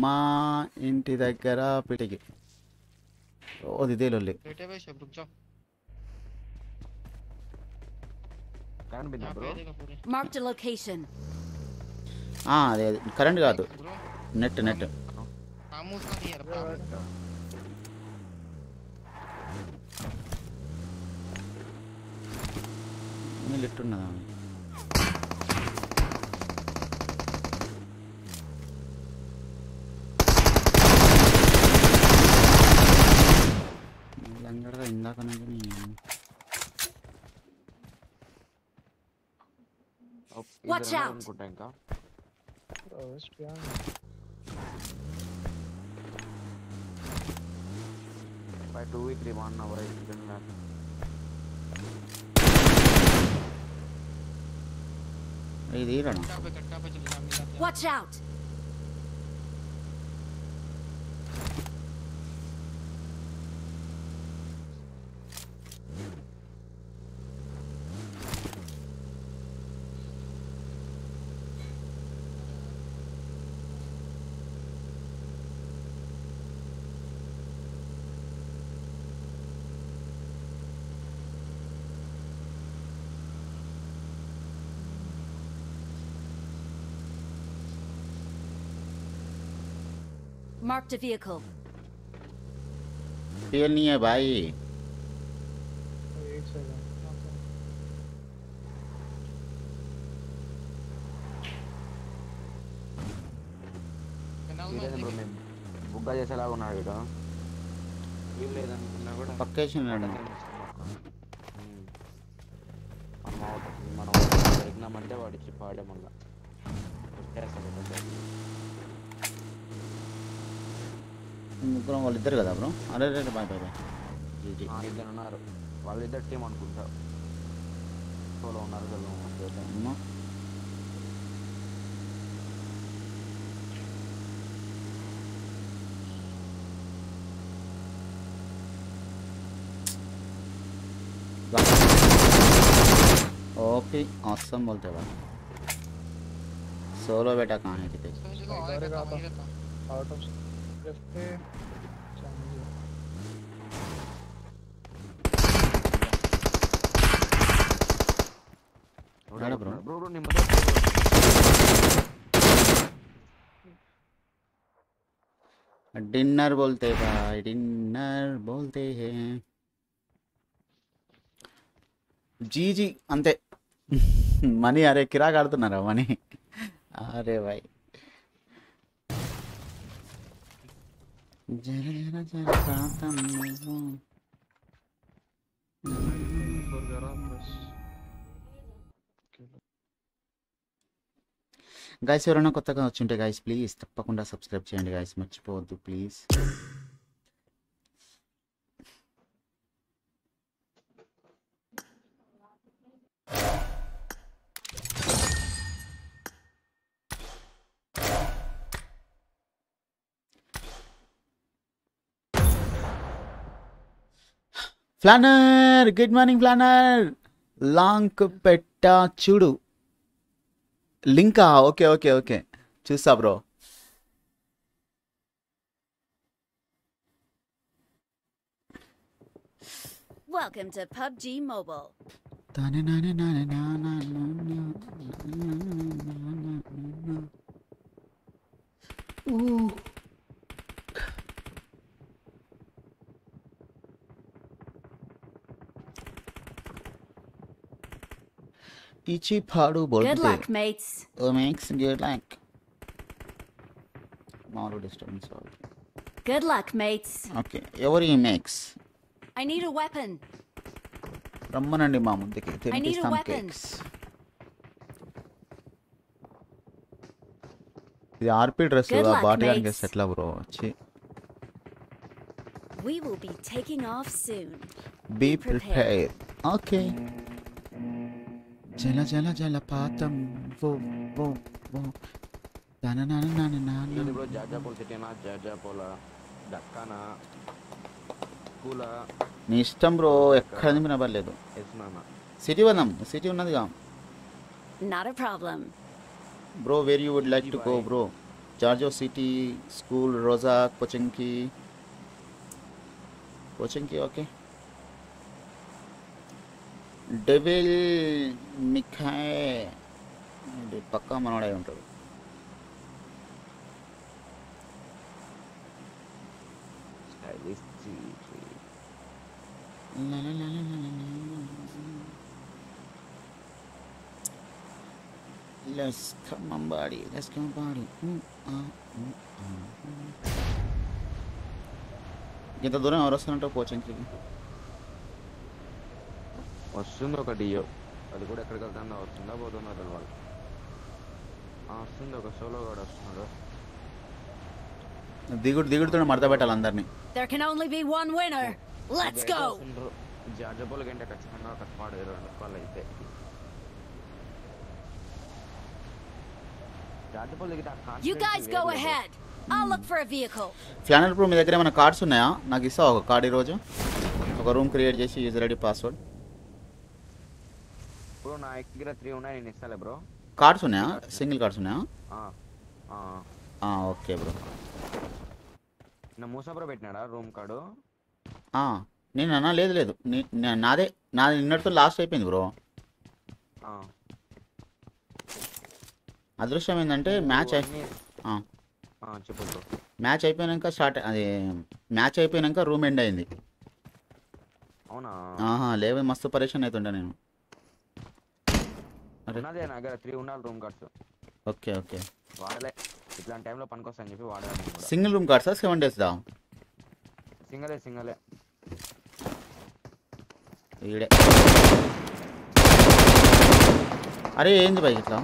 మా ఇంటి దగ్గర పిటికి. ఓది దేలొల్లి అదే అదే కరెంట్ కాదు, నెట్ నెట్. లిట్టున్నదా అంగడగా ఇందాక అనుకుంటా. ఇంకా టూ వీక్ రిమాండ్ అవర్ అయితే ఇది రణం. Watch out. Marked a vehicle. Fuel नहीं है भाई. बुग्गा जैसा लाग ना बेटा. पक्के चलना है. अम्मा मनो इतना मंडे वाड़ी चिपाड़े मंगा. ముగ్గురం వాళ్ళిద్దరు కదా బ్రో? అరే రేట్ బాయ్ బాయ్ బాయ్ జీజీ ఇద్దరు ఉన్నారు, వాళ్ళిద్దరు టీం అనుకుంటా. సోలో ఉన్నారు కదా. ఓకే ఆసమ్ बोलते भाई सोलो बेटा कहाँ है कितने डिनर बोलते भाई डिनर बोलते हैं जी जी अंते मनी. अरे किरा काड़ता ना रहा मनी. अरे भाई जरा जरा जरा साथ में గైస్ ఎవరైనా కొత్తగా వచ్చింటే గైస్ ప్లీజ్ తప్పకుండా సబ్స్క్రైబ్ చేయండి గైస్, మర్చిపోవద్దు ప్లీజ్. ఫ్లానర్ గుడ్ మార్నింగ్ ఫ్లానర్. లాంగ్ పెట్టా చూడు లింకా. ఓకే ఓకే ఓకే చూసా bro. Welcome to PUBG mobile. తనే నానే నానే నానా నానా. ఊ ఇచి పాడు బోల్తే. Good luck mates. ఓ mates good luck. More disturbance. Good luck mates. Okay every mates. I need a weapon. రమ్మనండి మా ముందుకి తెరిపిస్తాం కేక్స్. ఇది ఆర్పీ డ్రెస్ ఆ బాటిల్ కి సెట్లా బ్రో వచ్చి. We will be taking off soon. Be prepared. Okay జల జల జలపాతం వో వో వో తన నా నా నా నా బ్రో. జాజా పోల్ సిటీనా జాజా పోలా దక్కనా కూలా నీ ఇష్టం బ్రో. ఎక్కడది వినబడలేదు ఎస్ నానా. City vadam. City unnadiga. Not a problem. Bro, where you would like to go, bro? Charjo City, School, Rozak, Pochinki. Pochinki, okay. Devil Mikhail. Pakka manoda untadu. Let's come on, buddy. Let's come on, buddy. Get the door and restaurant of coaching. Or sooner, Cadio. I'll go to Kraka than our Sundabo than other one. Our Sundaka solo got us. They could do the Martha battle under me. There can only be one winner. Let's go. Judgeable again, that's not a part of the college. You guys go ahead. I'll look for a vehicle. Flannel room is a card. So now, Nagisa, Cardi Roger. A room create Jesse is ready password. Cards on a single cards on a. Ah, okay, bro. Namusa Provetna room cardo. Ah, Nina Led Nade Nade not the last type in bro. Ah. అదృష్టం ఏందంటే match ఆ ఆ చెప్పు match అయిపోయినంక start అది match అయిపోయినంక room end అయ్యింది అవునా ఆహా లేవే మస్తు పరేషన్ అవుతుంటా నేను అన్నదే నాగర మూడు ఉండాలి రూమ్ కార్డ్స్ ఓకే ఓకే వాడలే ఇట్లాంటి టైం లో పనికొస్తా అని చెప్పి వాడాను సింగిల్ రూమ్ కార్డ్స్ ఏడు డేస్ దా సింగలే సింగలే ఏడే అరే ఏంది బై ఇట్లా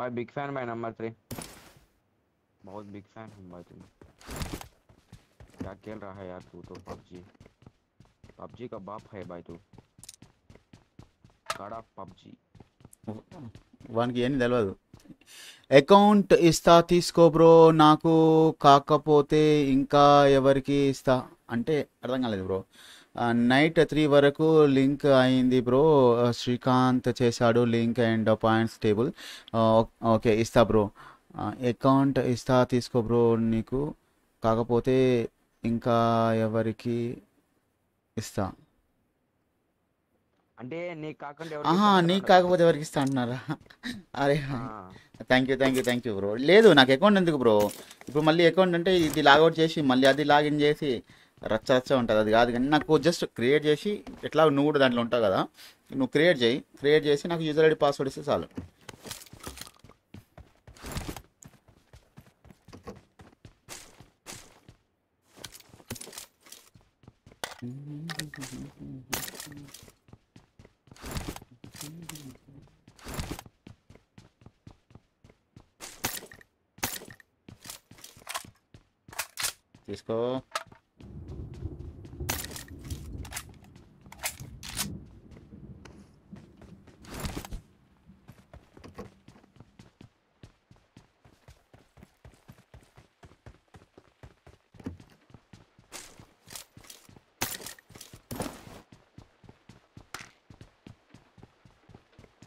My big fan by number three. बहुत big fan हूँ भाई तुम। क्या खेल रहा है यार तू तो P U B G। P U B G का बाप है भाई तू। कड़ा P U B G। वन की ये नहीं दलवा दो। Account इस्ता तीस को bro नाको काका पोते इनका ये वर की इस्ता अंटे अर्धंगले दो bro। నైట్ త్రీ వరకు లింక్ అయింది బ్రో శ్రీకాంత్ చేశాడు link and points table okay ఇస్తా బ్రో అకౌంట్ ఇస్తా తీసుకో బ్రో నీకు కాకపోతే ఇంకా ఎవరికి ఇస్తా అంటే నీకు కాకుండా ఎవరికి ఆహా నీకు కాకపోతే ఎవరికి ఇస్తా అన్నారా అరే థాంక్యూ థాంక్యూ థాంక్యూ బ్రో లేదు నాకు అకౌంట్ ఎందుకు బ్రో ఇప్పుడు మళ్ళీ అకౌంట్ అంటే ఇది లాగౌట్ చేసి మళ్ళీ అది లాగిన్ చేసి రచ్చ రచ్చ ఉంటుంది అది కాదు కానీ నాకు జస్ట్ క్రియేట్ చేసి ఎట్లా నువ్వు కూడా దాంట్లో ఉంటావు కదా నువ్వు క్రియేట్ చేయి క్రియేట్ చేసి నాకు యూజర్ ఐడి పాస్వర్డ్ ఇస్తే చాలు తీసుకో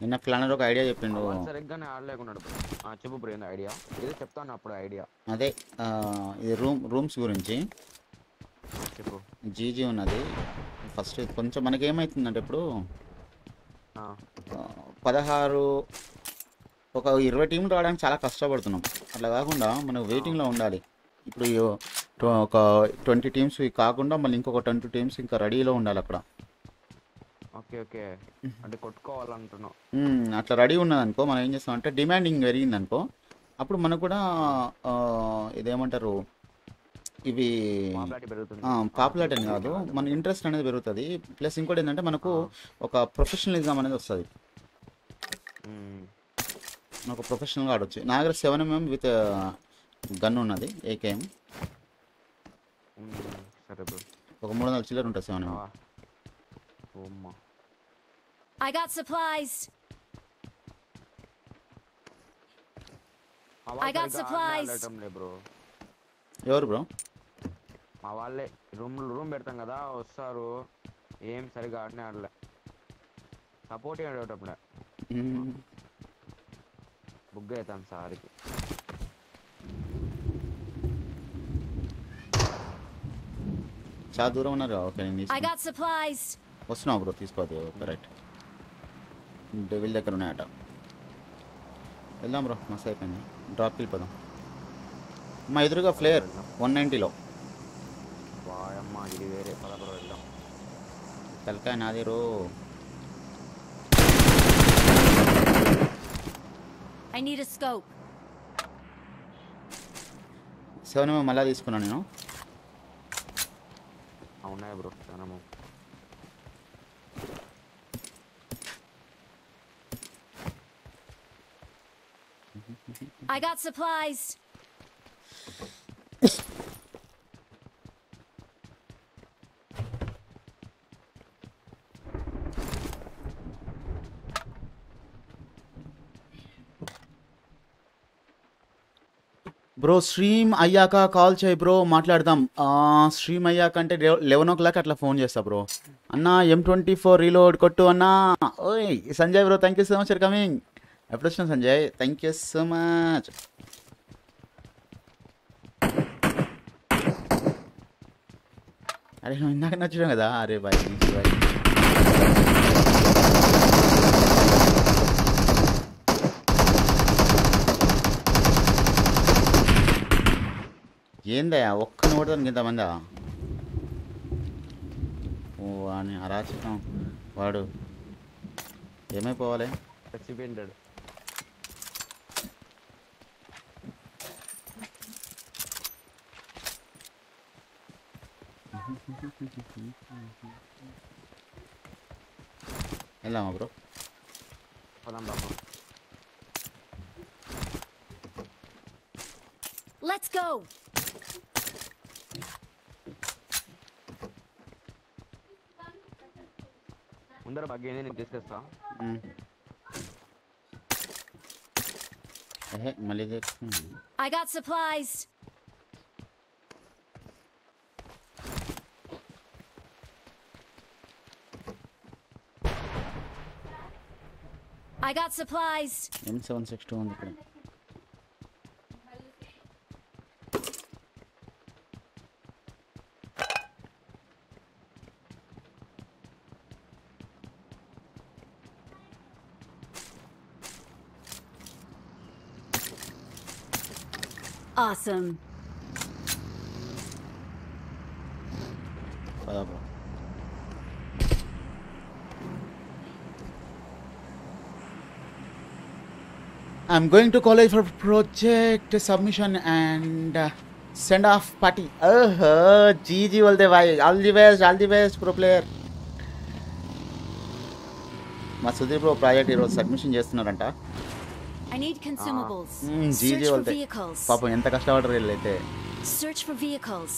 నిన్న ప్లానర్ ఒక ఐడియా చెప్పిండు సరిగ్గానే ఆడలేకున్నాడు ఆ చెప్పు బ్రో ఏంది ఐడియా ఏదో చెప్తాను అప్పుడు ఐడియా అదే ఇది రూమ్ రూమ్స్ గురించి చెప్పు జీజీ ఉన్నది ఫస్ట్ కొంచెం మనకి ఏమైతుందంటే ఇప్పుడు పదహారు ఒక ఇరవై టీంలు రావడానికి చాలా కష్టపడుతున్నాం అట్లా కాకుండా మనం వెయిటింగ్లో ఉండాలి ఇప్పుడు ఒక ట్వంటీ టీమ్స్ కాకుండా మళ్ళీ ఇంకొక ట్వంటీ టీమ్స్ ఇంకా రెడీలో ఉండాలి అక్కడ ఓకే ఓకే అంటే కొట్టుకోవాలంటున్నాం అట్లా రెడీ ఉన్నదనుకో మనం ఏం చేస్తాం అంటే డిమాండింగ్ పెరిగిందనుకో అప్పుడు మనకు కూడా ఇదేమంటారు ఇవి పాపులారిటీ అని కాదు మన ఇంట్రెస్ట్ అనేది పెరుగుతుంది ప్లస్ ఇంకోటి ఏంటంటే మనకు ఒక ప్రొఫెషనలిజం అనేది వస్తుంది ఒక ప్రొఫెషనల్గా ఆడవచ్చు నా దగ్గర సెవెన్ ఎంఎం విత్ గన్ ఉన్నది ఏకేఎం ఒక మూడు వందల చిల్లర ఉంటుంది seven MM I got supplies. I got supplies. Yoru bro. Ma valle room room bertam kada ostaru em sariga adne adle support edot appudu bugge tam sariki cha dooram unnaru okay I got supplies vasna bro teeskode correct devil dakar unna ata ellam bro mas ayipindi drop kill padam amma edruga flare one ninety lo वायम्मा इडी वेरे पदपरो इल्ला तलका नादिरो I need a scope सेवनम मला తీసుకున్నా నేను అవునా బ్రో తనమ I got supplies bro stream అయ్యాక కాల్ చేయి బ్రో మాట్లాడదాం స్ట్రీమ్ అయ్యాక అంటే eleven o'clock అట్లా ఫోన్ చేస్తా బ్రో అన్న M twenty-four రీలోడ్ కొట్టు అన్న ఓయ్ Sanjay bro thank you so much for coming appreciation Sanjay thank you so much అరే నేను ఇందాక నచ్చాను కదా అరే బాయ్ బాయ్ ఏందయ్యా ఒక్కని ఓడతానికి ఇంతమందా ఓ అని అరాచకం వాడు ఏమైపోవాలి చచ్చిపోయింటాడు వెళ్దామా బ్రో పదాం బాబు Let's go अंदर भाग गए ने डिस्कस था अरे मले देख I got supplies I got supplies M seven sixty-two on the ground Awesome. Hello. I'm going to college for project submission and uh, send off party. Oh, uh-huh. G G all the way. All the best, all the best pro player. Ma Sudhir bro project hero submission chestunaranta. I need consumables. Mm, Search for vehicles. Papa, enta kashtapadre illete. Search for vehicles.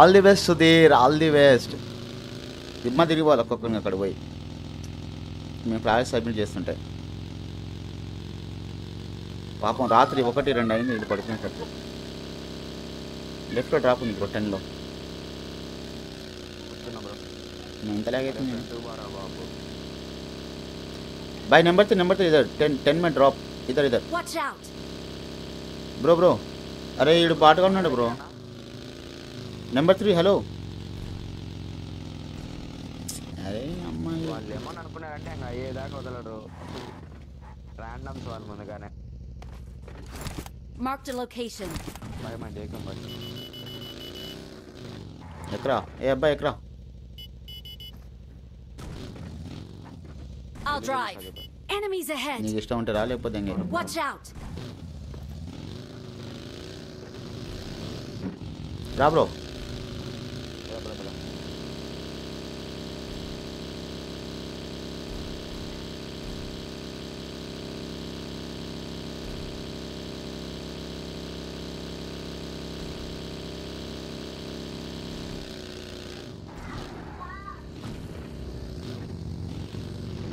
All the best, Sudhir. All the best. Himma dirivala okkonga kada poi. Mem project submit chestunte. Papa, ratri one two ayindi idu padukunnattu. Left lo drop undi ten lo. Enta lagetundi. By number three, number three, इधर ten ten में drop इधर इधर. Watch out. Bro bro, अरे ये लोग बात करना है bro. Number three, hello. अरे अम्मा ये. मन अपने रखने का ये दाग वाला रो. Random सवाल मन करने. Marked a location. भाई मैं देखूँ भाई. एकरा, ये अब्बा एकरा. I'll drive. Enemies ahead. You just don't rally up denge. Watch out. Ra bro.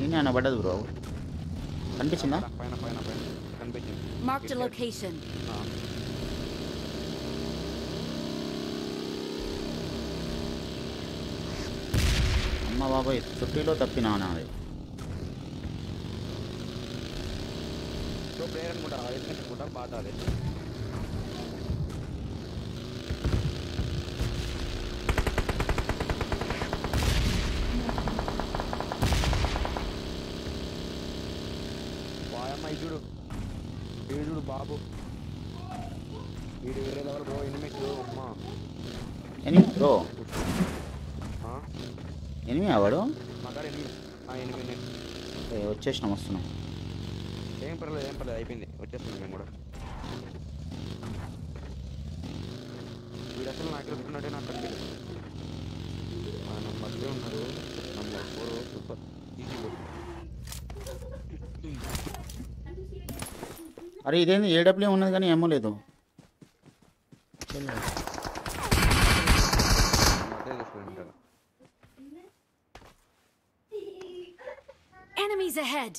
Nina, what bro? Conditioner? Mark the location. Amma Baba, it's a kilo tapinana. So, player would have put up Bata. Why am I doing it? You do Babu. You do it all, bro. Enemy throw, ma. Enemy throw. Huh? Enemy, I would. Magar enemy. I enemy next. Hey, what chest namasuna? Emperor, Emperor, I've been what chest namasuna. We are still not going to do it. I'm not going to do it. I'm not going to do it. अरे इधर नहीं A W M होना चाहिए ammo ले दो। Enemies ahead.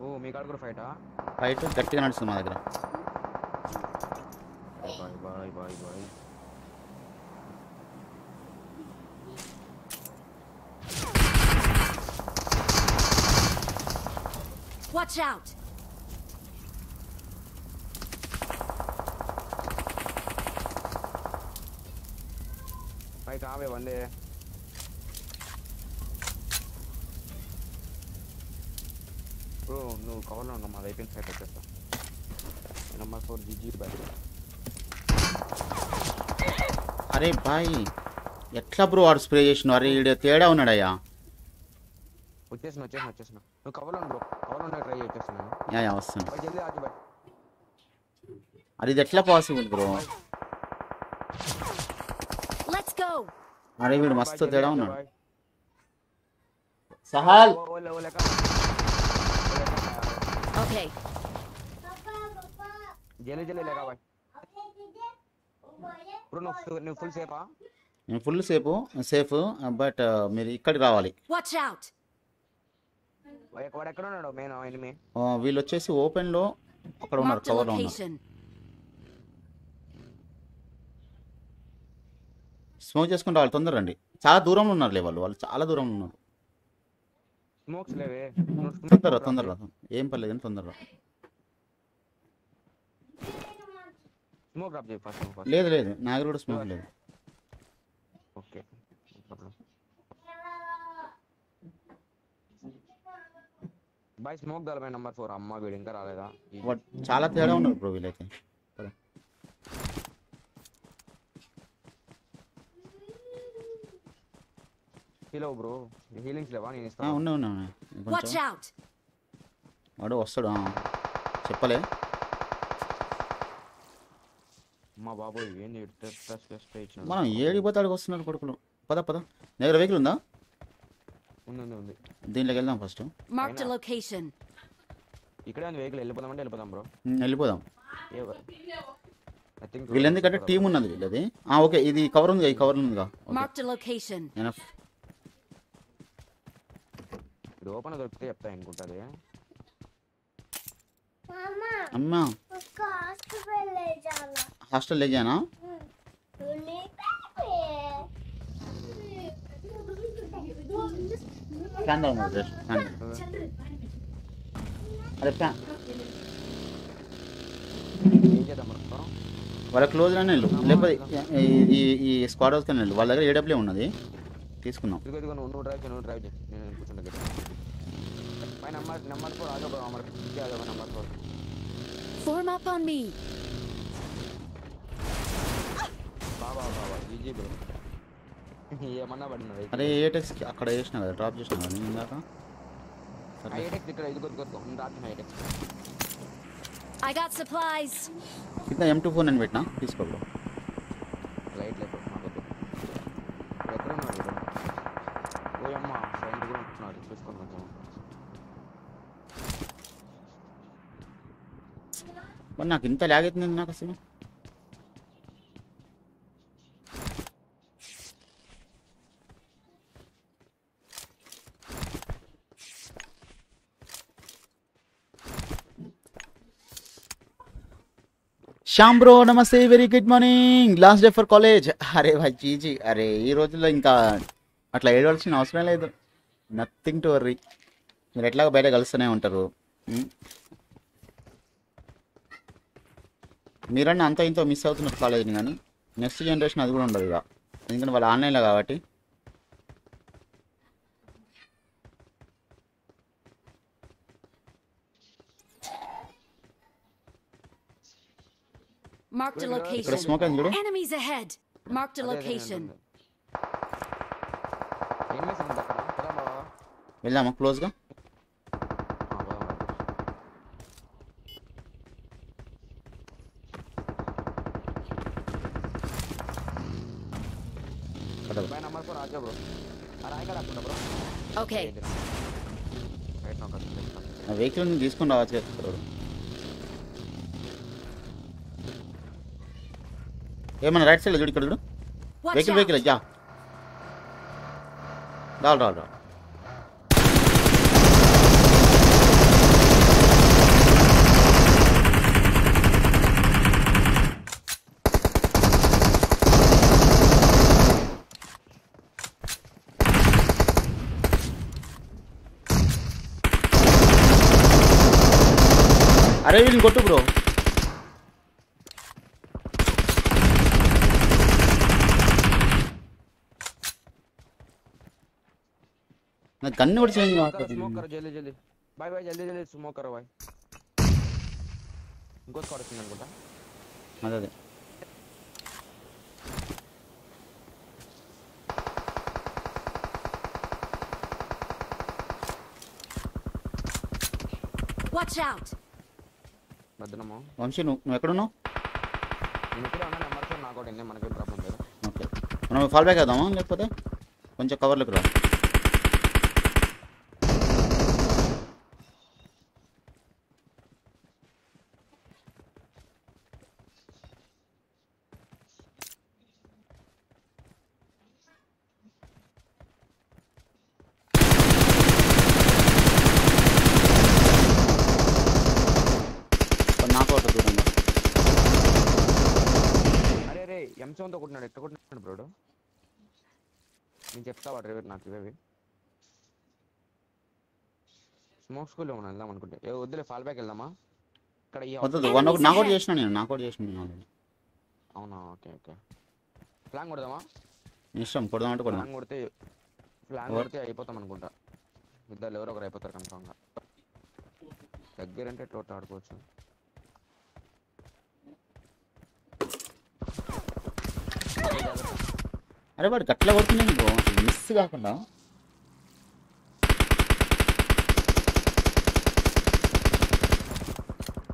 Oh, make out for fight ah. Fight तो गट्टी करना चाहिए मालूम है। Bye bye bye. Watch out. Bhai kahan pe bande hai? Bro, no cover na na mara weapon set hai sir. Number four G G bhai. अरे भाई ये club रो और स्प्रेशन और ये तेरा उन्हें डाया। उच्चेस ना चेस ना चेस ना। तो कवलों ब्रो कवलों ने ट्राई उच्चेस ना। यहाँ यहाँ उस समय। जल्दी आगे बढ़। अरे ये club possible bro. Let's go। अरे ये मस्त तेरा उन्हें। सहल। Okay। जल्दी जल्दी लेगा भाई। Bro, no, no full safe, ah? No full safe, safe, but मेरी कट रावली। Watch out! वाया कोड़ा करो ना डो मैं ना इनमें। आह wheel अच्छे से open लो करो ना cover लो ना। Smoke जस्ट को डाल तो अंदर रंडी। चाला दूरम लोना ले वालो वाल चाला दूरम लोना। Smoke ले वे। अंदर रह अंदर रह एम पर ले जन अंदर रह। Smoke up there first. ले ले ले नागरोड smoke ले। Okay. भाई smoke डाल मैं number four अम्मा building कर आलेगा। What चाला तेरा उन्हें प्रोवी लेते हैं। Hello bro, healing ले वाणी निस्तार। हाँ उन्हें उन्हें उन्हें। Watch out. वाड़ो वस्त्र हाँ चप्पले మా బాబాయ్ ఏంది టెస్ట్ టెస్ట్ ఇచ్చిన మనం ఏడి పోతాడికి వస్తున్నారు కొడుకులు పద పద దగ్గర వెహికల్ ఉందా ఉంది ఉంది దీనిలోకి వెళ్దాం ఫస్ట్ మార్క్ ది లొకేషన్ ఇక్కడ ఉంది వెహికల్ వెళ్ళిపోదాం అంటే వెళ్ళిపోదాం బ్రో వెళ్ళిపోదాం ఐ థింక్ వీళ్ళంది కట్ట టీం ఉన్నది వీళ్ళది ఆ ఓకే ఇది కవర్ ఉంది ఈ కవర్ ఉందిగా మార్క్ ది లొకేషన్ ఇది ఓపెన్ దొరికితే చెప్తా అనుకుంటాది అమ్మా అమ్మా ఒక్క హాస్పిటల్ లే జానా हॉस्टल ले जाना फैन डाउन हो जाए अरे फैन वाला क्लोज रहने लो लेपर ये ये ये स्क्वाड हाउस करने लो वाला अगर एडब्ल्यू होना दे तीस कुना नो ड्राइव नो ड्राइव भाई नंबर नंबर पर आ जाओ हमारे पीछे आ जाओ नंबर पर फॉर्म अप ऑन मी अरे ये टेक्स क्या कड़ा ये इसने करा ड्रॉप जिस ने नहीं मिला था अरे ये टेक्स दिखा इधर इधर उन रात में ये टेक्स I got supplies कितना M twenty-four एंड बैठना किस को बोलो लाइट लाइट मार दो बेहतर ना हो वो यम्मा फ्रेंड ग्रुप ना रिक्वेस्ट करना चाहूँ మరి నాకు ఇంత లాగ్ అవుతుంది నాకు అసలు. శ్యామ్ బ్రో నమస్తే, very good morning. Last day for college. అరే భాయ్ జీజీ, అరే ఈ రోజుల్లో ఇంకా అట్లా ఏడవలసిన అవసరం లేదు. నథింగ్ టు వర్రీ, మీరు ఎట్లాగో బయట కలుస్తూనే ఉంటారు. మీరన్నా అంతా ఇంతో మిస్ అవుతున్నారు కాలేజీని, కానీ నెక్స్ట్ జనరేషన్ అది కూడా ఉండదు ఇక, ఎందుకంటే వాళ్ళు ఆన్లైన్లో కాబట్టి. Marked a location. Smoke enemies ahead. Marked a location. Villa ma close ga. Bhai number par aa ja bro. Aayega apna bro. Okay. Right now ka. Vehicle ni isko na aaj ka. ఏమన్నా right side చూడు, ఇక్కడ చూడు, vehicle vehicle జా రాల్ రాల్ రాల్. అరే వీళ్ళని కొట్టు బ్రో. गन्ने और चेंज मार कर स्मोक करो जल्दी जल्दी बाय बाय जल्दी जल्दी स्मोक करो भाई. इनको स्क्वाड सिग्नल बोलता मजा दे. वाच आउट बदनमो వంశీ నువ్వు ఎక్కడ ఉన్నావు? నేను ఇక్కడ ఉన్నాను. నెంబర్ తో నాకౌట్ ఇన్నే మనకి ప్రాబ్లం లేదు. ఓకే మనం ఫాల్ బ్యాక్ అవుదామా లేకపోతే కొంచెం కవర్ లోకి రా. ఎంసోన్ తో కొట్టినాడు, ఎట్ట కొట్టినాడు బ్రోడు? నేను చెప్తావా డ్రైవర్ నాకు ఇవేవి స్మోక్స్ కూల్ ఏమన్నా వెళ్దాం అనుకుంటే. ఏ వద్దులే ఫాల్ బ్యాక్ వెళ్దామా? ఇక్కడ నాకౌట్ చేసినా నేను నాకౌట్ చేసినా. అవునా? ఓకే ఓకే ప్లాంగ్ కొడదామా? ఇష్టం కొడదామంటే కొడదాం. కొడితే ప్లాంగ్ కొడితే అయిపోతాం అనుకుంటా. ఇద్దరు ఎవరో ఒకరు అయిపోతారు కన్ఫామ్గా. దగ్గరంటే టోటల్ ఆడుకోవచ్చు. అరే వాడు గట్ల కొడుతున్నాను బ్రో, మిస్ కాకుండా.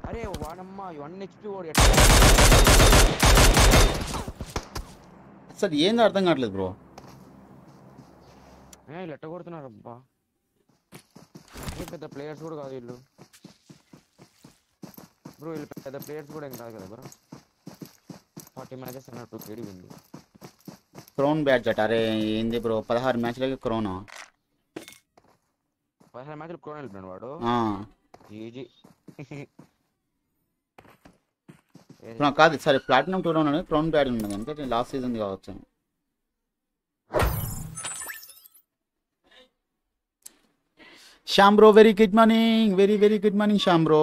అరే వాడమ్మా వన్ హెచ్పీ వాడు అసలు ఏందో అర్థం కావట్లేదు బ్రో. వీళ్ళు ఎట్ట కొడుతున్నారు అబ్బా, పెద్ద ప్లేయర్స్ కూడా కాదు వీళ్ళు బ్రో. వీళ్ళు పెద్ద ప్లేయర్స్ కూడా ఏం కాదు కదా బ్రో. ఫార్టీ మ్యాచెస్ అన్నట్టు తిరిగింది. క్రోన్ బ్యాడ్జ్ అట. అరే ఏంది బ్రో, పదహారు మ్యాచ్లకి క్రోన్. పదహారు మ్యాచ్లు క్రోన్ వెళ్ళిపోయాడు వాడు. ఈజీ కాదు, సరే ప్లాటినం టూలో ఉన్నాడు. క్రోన్ బ్యాడ్ ఉన్నది అంటే లాస్ట్ సీజన్ కావచ్చు. Shyam bro very good morning, very very good morning Shyam bro.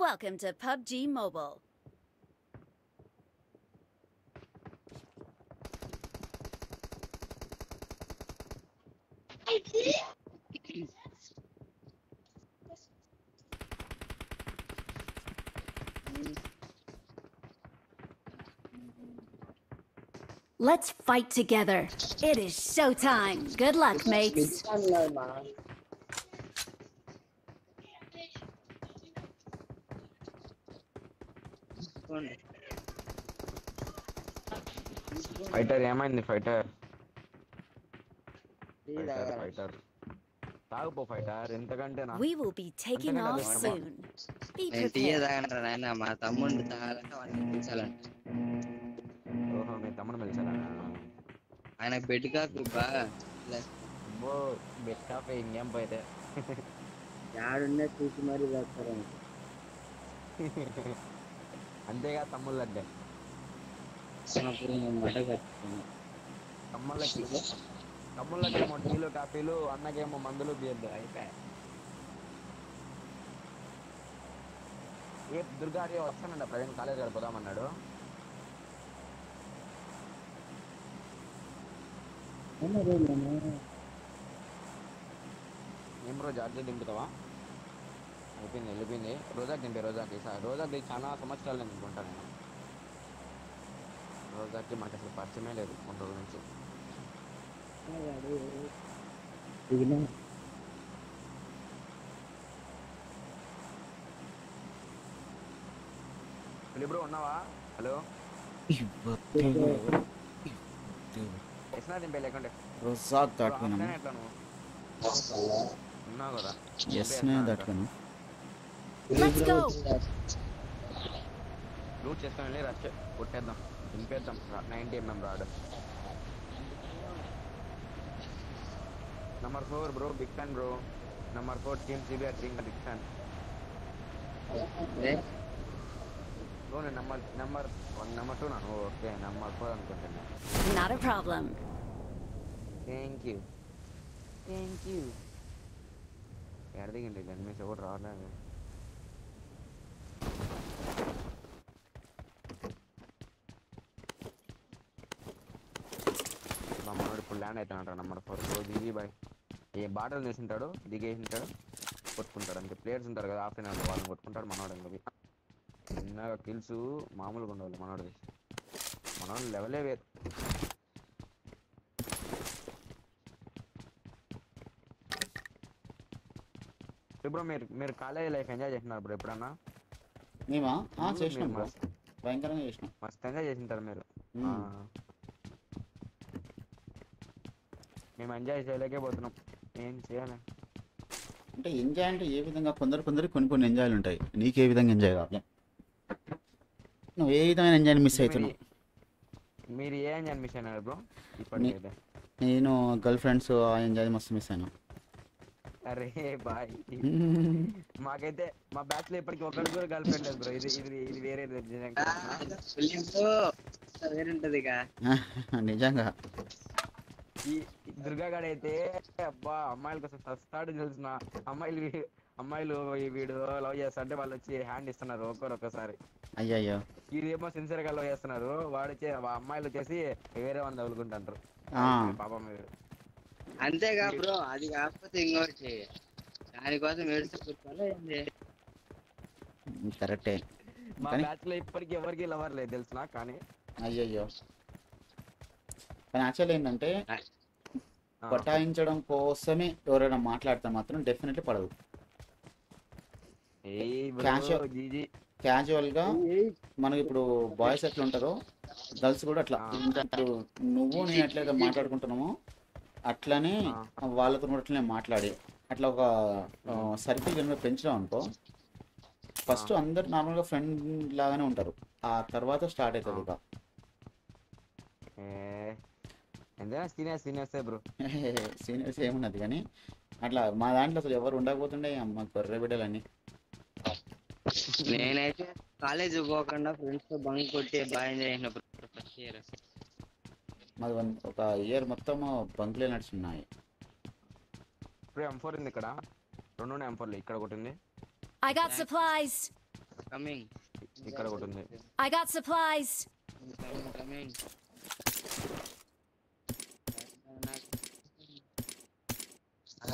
Welcome to P U B G Mobile. Let's fight together. It is showtime. Good luck, mates. Fighter, am I in the fighter? Fighter, fighter. We will be taking off soon. Be prepared. I Kamulla game on Tilo Tapilo, Anna game on Mandalo beer the iPad. If Durgari or Sun and the present college or Podamanado, Nimro Jardi Dimtava, Lupine, Lupine, Rosa Dimbe Rosa Kisa, Rosa de Chana, so much talent in Montana. Rosa Kimakas, the Parsimel, and Controversy. Do you know? Hello? It's not in Bella Conde. Rosak, that one. Yes, no, that one. Let's go. Loot chest only, Russia. Put them. Impair them. ninety millimeter order. Number four, bro, big fan, bro. Number four, team C B R, drink a big fan. Okay. Go to number, number one, number two, no. Oh, okay, number four, I'm content. Not a problem. Thank you. Thank you. Where are they going to get me? So, what are they? Land at another number for G V by a battle nation turtle, the gate in turtle, put punter and the players in the afternoon. One would punter Manod and Lobi. Never kills you, Mamul Gondol Manodis. Manon level away. Subramir Mirkala life and Jajna Breprana. Nima, answer must. Bankaration must tell us in Termero. I'm enjoying it. I'm enjoying it. I'm enjoying it. I'm enjoying it. I'm enjoying it. No, I don't enjoy miss it. Miri and Jan Mission, bro. You know, girlfriend, so I enjoy must miss it. Hey, bye. My bachelor girlfriend, bro. This is very good. Ah, William, Durga got a day, a mile of started hills now. A mile, a mile over you video, lawyer Sunday Valachi, hand is on a rope or a casari. Ayayo. You must sincere lawyers on a row, Valachi, a mile of Jessie, here on the Lugundan. Ah, Papa. And they got bro, I think after thing or tea. I got the mills to put color in there. Correct. My bachelor, forgive our lover ladles, not on it. Ayayo. Actually, in the day, but I injured on post semi or a martlet at the matron, definitely Padu. Casual, casual, Manu boys at Lontaro, girls good at Lantaro, Nubuni at the martlet Contano, Atlane, Valatunotla Martlade, at Loga circle in the pinch on po. First under normal friend Lagan Untaro, Tarvata started the Luga. And then senior senior bro. Senior same na thikani. Atla ma dantlo so ever unda potunde amma korre bedalani. Nenaithe college pokanda friends to bunk kotti bye chesina first year. Madu oka year mottam bunk le nadustunayi. Bro M four indi ikkada. Rendu M four le ikkada kotindi. I got supplies. coming. I got supplies. Coming, coming.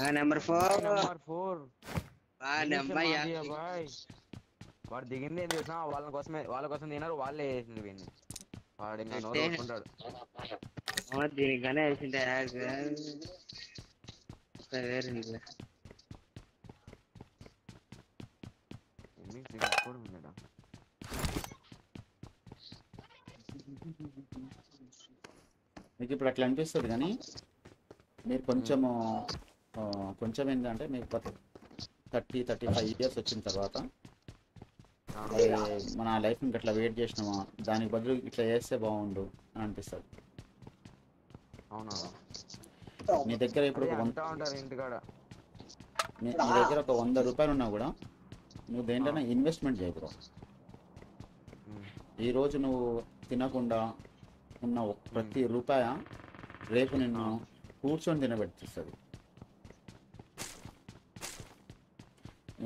Ah, number four. Number four. Ah, number yeah. What digging they do? Now, all of us, all of us, they are all they doing. What they are doing? What they are doing? What they are doing? Mix it up for me, da. మీకు ఇప్పుడు అట్లా అనిపిస్తుంది కానీ మీరు కొంచెము కొంచెం ఏంటంటే మీకు థర్టీ థర్టీ ఫైవ్ ఇయర్స్ వచ్చిన తర్వాత మన లైఫ్ ఇంకా అట్లా వెయిట్ చేసినామా, దానికి బదులు ఇట్లా చేస్తే బాగుండు అని అనిపిస్తుంది. అవునా? నీ దగ్గర ఇప్పుడు నీ దగ్గర ఒక వంద రూపాయలు ఉన్నా కూడా నువ్వు దేంట్లోనే ఇన్వెస్ట్మెంట్ చేయకు. ఈరోజు నువ్వు తినకుండా ఉన్న ప్రతి రూపాయ రేపు నిన్ను కూర్చొని తినబెట్టిస్తుంది.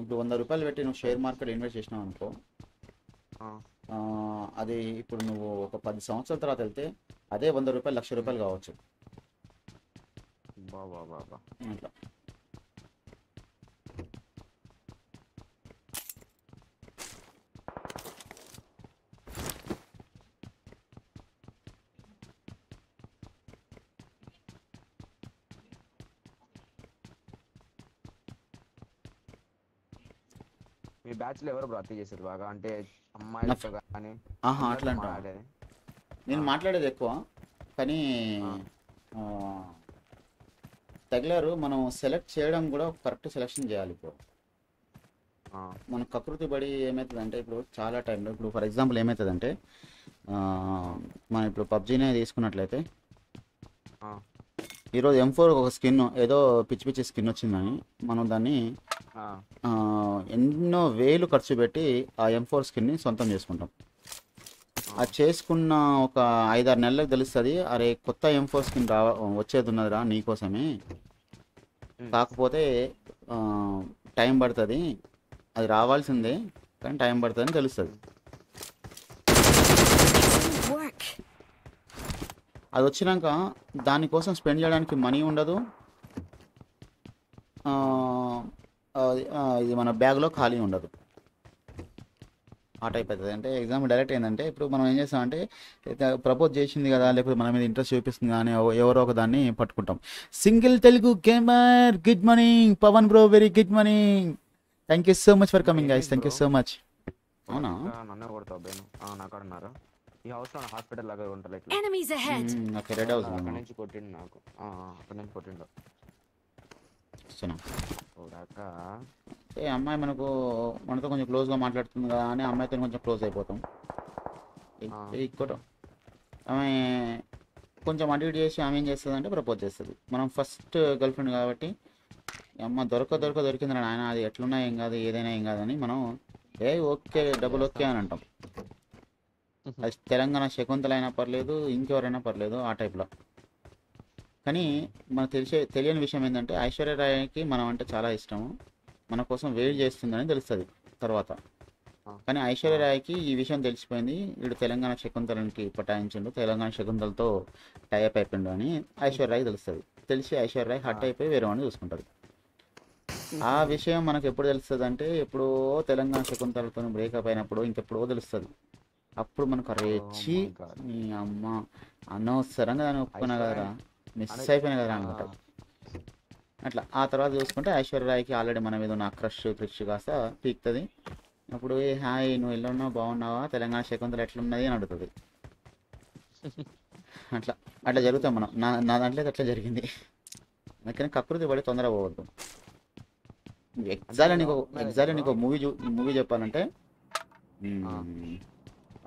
ఇప్పుడు వంద రూపాయలు పెట్టి నువ్వు షేర్ మార్కెట్ ఇన్వెస్ట్ చేసినావు అనుకో, అది ఇప్పుడు నువ్వు ఒక పది సంవత్సరాల తర్వాత వెళ్తే అదే వంద రూపాయలు లక్ష రూపాయలు కావచ్చు. అట్లా బ్యాచ్ లో ఎవరు బ్రాత్ చేశారు బాగా అంటే అమ్మాయిలతో కానీ? ఆహా, అట్లా అంటాను నేను మాట్లాడేది ఎక్కువ కానీ తగిలారు. మనం సెలెక్ట్ చేయడం కూడా కరెక్ట్ సెలెక్షన్ చేయాలి. ఇప్పుడు మన కకృతి పడి ఏమవుతుందంటే ఇప్పుడు చాలా టైంలో ఇప్పుడు ఫర్ ఎగ్జాంపుల్ ఏమవుతుందంటే మనం ఇప్పుడు పబ్జీనే తీసుకున్నట్లయితే ఈరోజు ఎం ఫోర్ ఒక స్కిన్ ఏదో పిచ్చి పిచ్చి స్కిన్ వచ్చిందని మనం దాన్ని ఎన్నో వేలు ఖర్చు పెట్టి ఆ ఎం ఫోర్ స్కిన్ని సొంతం చేసుకుంటాం. అది చేసుకున్న ఒక ఐదారు నెలలకు తెలుస్తుంది, అరే కొత్త ఎం ఫోర్ స్కిన్ రా వచ్చేది ఉన్నదిరా నీకోసమే, కాకపోతే టైం పడుతుంది, అది రావాల్సిందే కానీ టైం పడుతుందని తెలుస్తుంది. అది వచ్చినాక దానికోసం స్పెండ్ చేయడానికి మనీ ఉండదు, ఇది మన బ్యాగ్లో ఖాళీ ఉండదు, ఆ టైప్ అవుతుంది. అంటే ఎగ్జాంపుల్ డైరెక్ట్ ఏంటంటే ఇప్పుడు మనం ఏం చేస్తాం అంటే ప్రపోజ్ చేసింది కదా లేకపోతే మన మీద ఇంట్రెస్ట్ చూపిస్తుంది కానీ ఎవరో ఒక దాన్ని పట్టుకుంటాం. Single Telugu gamer good morning Pavan bro, very good morning, thank you so much for coming guys, thank you so much. అవునా? ఏ అమ్మాయి మనకు మనతో కొంచెం క్లోజ్గా మాట్లాడుతుంది కదా అని అమ్మాయితో కొంచెం క్లోజ్ అయిపోతాం. ఇంకోటం ఆమె కొంచెం అడిట్ చేసి ఆమె ఏం చేస్తుంది అంటే ప్రపోజ్ చేస్తుంది. మనం ఫస్ట్ గర్ల్ ఫ్రెండ్ కాబట్టి అమ్మ దొరక దొరక దొరికింది అని ఆయన అది ఎట్లున్నా ఏం కాదు ఏదైనా ఏం కాదని మనం ఏ ఓకే డబుల్ ఓకే అని అంటాం. అది తెలంగాణ శకుంతలైనా పర్లేదు ఇంకెవరైనా పర్లేదు ఆ టైప్లో. కానీ మనకు తెలిసే తెలియని విషయం ఏంటంటే ఐశ్వర్య రాయ్కి మనం అంటే చాలా ఇష్టము, మన కోసం వెయిట్ చేస్తుందని తెలుస్తుంది తర్వాత. కానీ ఐశ్వర్య రాయ్కి ఈ విషయం తెలిసిపోయింది, వీడు తెలంగాణ శకుంతలకి పటాయించిండు, తెలంగాణ శకుంతలతో టైఅప్ అయిపోయిండు అని ఐశ్వర్య రాయ్కి తెలుస్తుంది. తెలిసి ఐశ్వర్య రాయ్ హట్ అయిపోయి వేరే వాడిని చూసుకుంటుంది. ఆ విషయం మనకు ఎప్పుడు తెలుస్తుంది అంటే ఎప్పుడో తెలంగాణ శకుంతలతో బ్రేకప్ అయినప్పుడు ఇంకెప్పుడో తెలుస్తుంది. అప్పుడు మనకు రేచి మీ అమ్మ అనవసరంగా దాన్ని ఒప్పుకున్నా కదా, మిస్ అయిపోయినా కదా అనమాట. అట్లా ఆ తర్వాత చూసుకుంటే ఐశ్వర్య రాయ్కి ఆల్రెడీ మన మీద ఉన్న క్రష్ క్రిష్ కాస్త పీక్తుంది. అప్పుడు ఏ హాయ్ నువ్వు ఇల్లు ఉన్నావు బాగున్నావా, తెలంగాణ శకుంతల ఎట్లున్నది అని అడుగుతుంది. అట్లా అట్లా జరుగుతాం మనం. నా నా దాంట్లో అట్లా జరిగింది. అందుకని కకృతి పడి తొందర పోవద్దు. ఎగ్జాక్ట్లీ నీకు ఎగ్జాక్ట్లీ నీకు మూవీ చూ మూవీ చెప్పాలంటే ఆ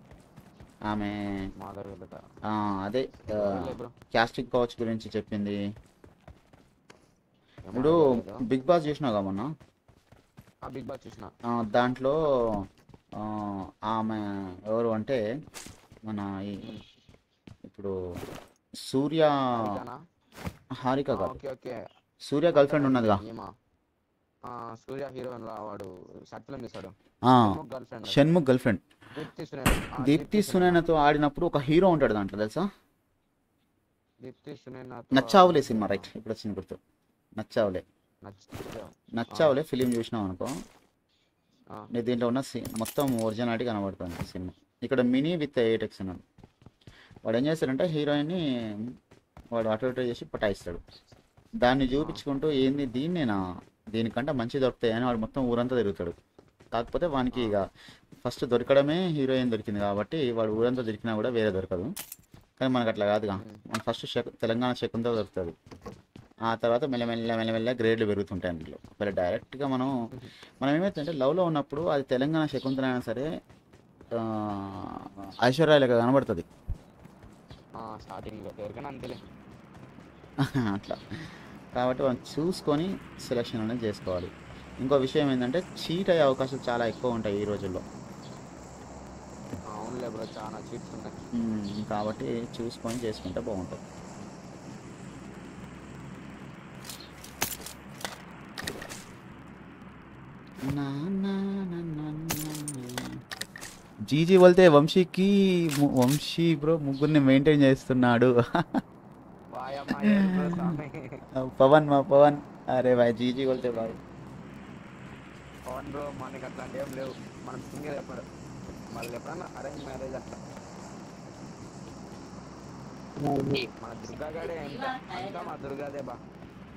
ఆమె అదే క్యాస్టిక్ కోచ్ గురించి చెప్పింది. ఇప్పుడు బిగ్ బాస్ చూసినావు కదా మొన్న, బిగ్ బాస్ చూసిన దాంట్లో ఆమె ఎవరు అంటే మన ఇప్పుడు సూర్య హారిక గారు, సూర్య గర్ల్ ఫ్రెండ్ ఉన్నదిగా సూర్య హీరోయిన్ వాడు షార్ట్ ఫిల్మ్ చేశాడు, షణ్ముఖ్ గర్ల్ ఫ్రెండ్ దీప్తి సునైనాతో ఆడినప్పుడు ఒక హీరో ఉంటాడు దాంట్లో తెలుసా, దీప్తి సునైనా నచ్చావులే సినిమా రైట్ ఇప్పుడు వచ్చింది గుర్తు, నచ్చావులే నచ్చావులే ఫిలిం చూసినాం అనుకో నేను, దీంట్లో ఉన్న మొత్తం ఒరిజినాలిటీ కనబడుతుంది సినిమా. ఇక్కడ మినీ విత్ ఏటెక్స్ అన్నాడు, వాడు ఏం చేస్తాడంటే హీరోయిన్ని వాడు అటు ఇటు చేసి పటాయిస్తాడు, దాన్ని చూపించుకుంటూ ఏంది దీన్నేనా దీనికంటే మంచి దొరుకుతాయి అని వాడు మొత్తం ఊరంతా తిరుగుతాడు. కాకపోతే వానికి ఇక ఫస్ట్ దొరకడమే హీరోయిన్ దొరికింది కాబట్టి వాడు ఊరంతా దొరికినా కూడా వేరే దొరకదు, కానీ మనకు అట్లా కాదుగా, మనకు ఫస్ట్ తెలంగాణ శకుంతో దొరుకుతుంది, ఆ తర్వాత మెల్లమెల్ల మెల్లమెల్ల గ్రేడ్లు పెరుగుతుంటాయి అందులో. ఒకవేళ డైరెక్ట్గా మనం మనం ఏమైతుందంటే లవ్లో ఉన్నప్పుడు అది తెలంగాణ శకుంతల అయినా సరే ఐశ్వర్య లెక్క కనబడుతుంది అట్లా, కాబట్టి మనం చూసుకొని సెలక్షన్ అనేది చేసుకోవాలి. ఇంకో విషయం ఏంటంటే చీట్ అయ్యే అవకాశాలు చాలా ఎక్కువ ఉంటాయి ఈ రోజుల్లో, కాబట్టి చూసుకొని చేసుకుంటే బాగుంటుంది. జీజీ వెళ్తే వంశీకి వంశీ బ్రో ముగ్గురిని మెయింటైన్ చేస్తున్నాడు. పవన్ మా పవన్ అరే బాయ్ జీజీ వెళ్తే బాయ్ పవన్ బ్రో మనకి అట్లాంటి ఏం లేవు, మనం సింగర్ ఎప్పుడు మళ్ళీ ఎప్పుడన్నా అరేంజ్ మ్యారేజ్ అట్లా మన దుర్గాగాడే అంతా, మా దుర్గాదే బా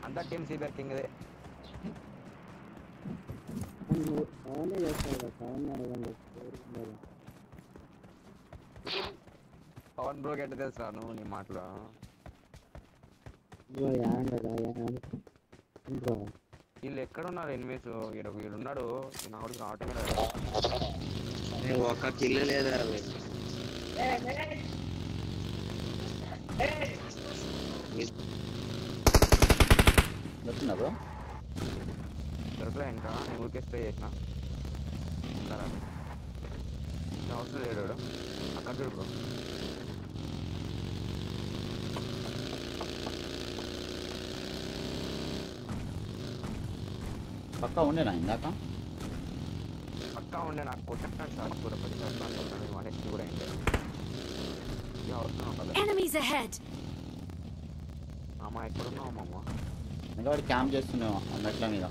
అంతా టీమ్ సీబర్ కింగ్దే. పవన్ బ్రో గెట్ తెలుసా నువ్వు, నీ మాటలో వీళ్ళు ఎక్కడ ఉన్నారు ఎనిమిస్ వీడు ఉన్నాడు నాకు రావటం ఒక కిల్లు లేదా దొరుకుతున్నా దొరకలే ఇంకా నేను ఊరికే స్ప్రే చేసిన అవసరం లేడు అక్కడ చూడు. పక్కా ఉండేనా ఇందాక పక్కా ఉండే నాకు కొట్టా షార్ట్ కూడా పది షార్ట్ కూడా అమ్మ ఎక్కడున్నావు అమ్మ ఇంకా వాడు క్యాంప్ చేస్తున్నావు అన్నట్ల మీద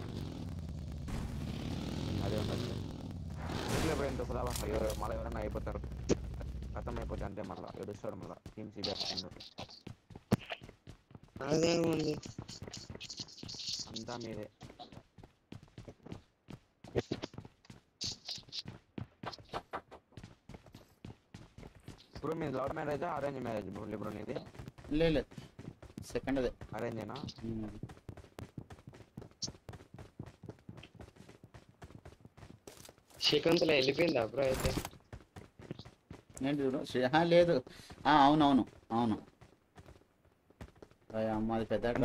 అదే ఉండదు ఎంతో కదా మళ్ళీ ఎవరన్నా అయిపోతారు కథం అయిపోతుంది అంటే మళ్ళీ ఎడుస్తాడు మళ్ళీ టీమ్ సీబీ అంతా మీదే. బ్రో మీ love marriage arrange marriage bro bro ఇది లేదు సెకండ్ అదే అరేంజేనా శకుంతల వెళ్ళిపోయిందా బ్రో అయితే నేను లేదు అవునవును అవును అమ్మాది పెద్ద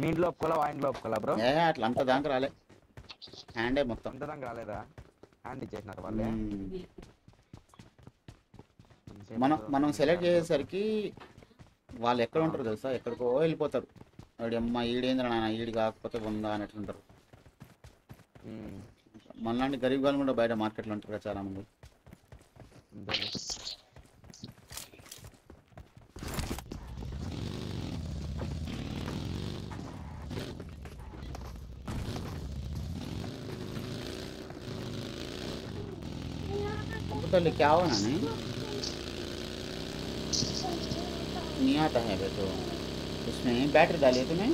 మీ ఇంట్లో ఒప్పుకోలే ఆ ఇంట్లో ఒప్పుకోలే బ్రో అట్లా అంత దాకా రాలే హ్యాండే మొత్తం అంత దాకా రాలేదా హ్యాండ్ ఇచ్చేసినారు వాళ్ళే. మనం మనం సెలెక్ట్ చేసేసరికి వాళ్ళు ఎక్కడ ఉంటారు తెలుసా ఎక్కడికో వెళ్ళిపోతారు, వాడి అమ్మ ఈడేంద్ర నాన్న ఈడు కాకపోతే ఉందా అన్నట్లు ఉంటారు. మనలాంటి గరీబ్ వాళ్ళు కూడా బయట మార్కెట్లో ఉంటారు కదా చాలా మంది, కావనా नहीं आता है बे तो इसमें बैटरी डाली तुमने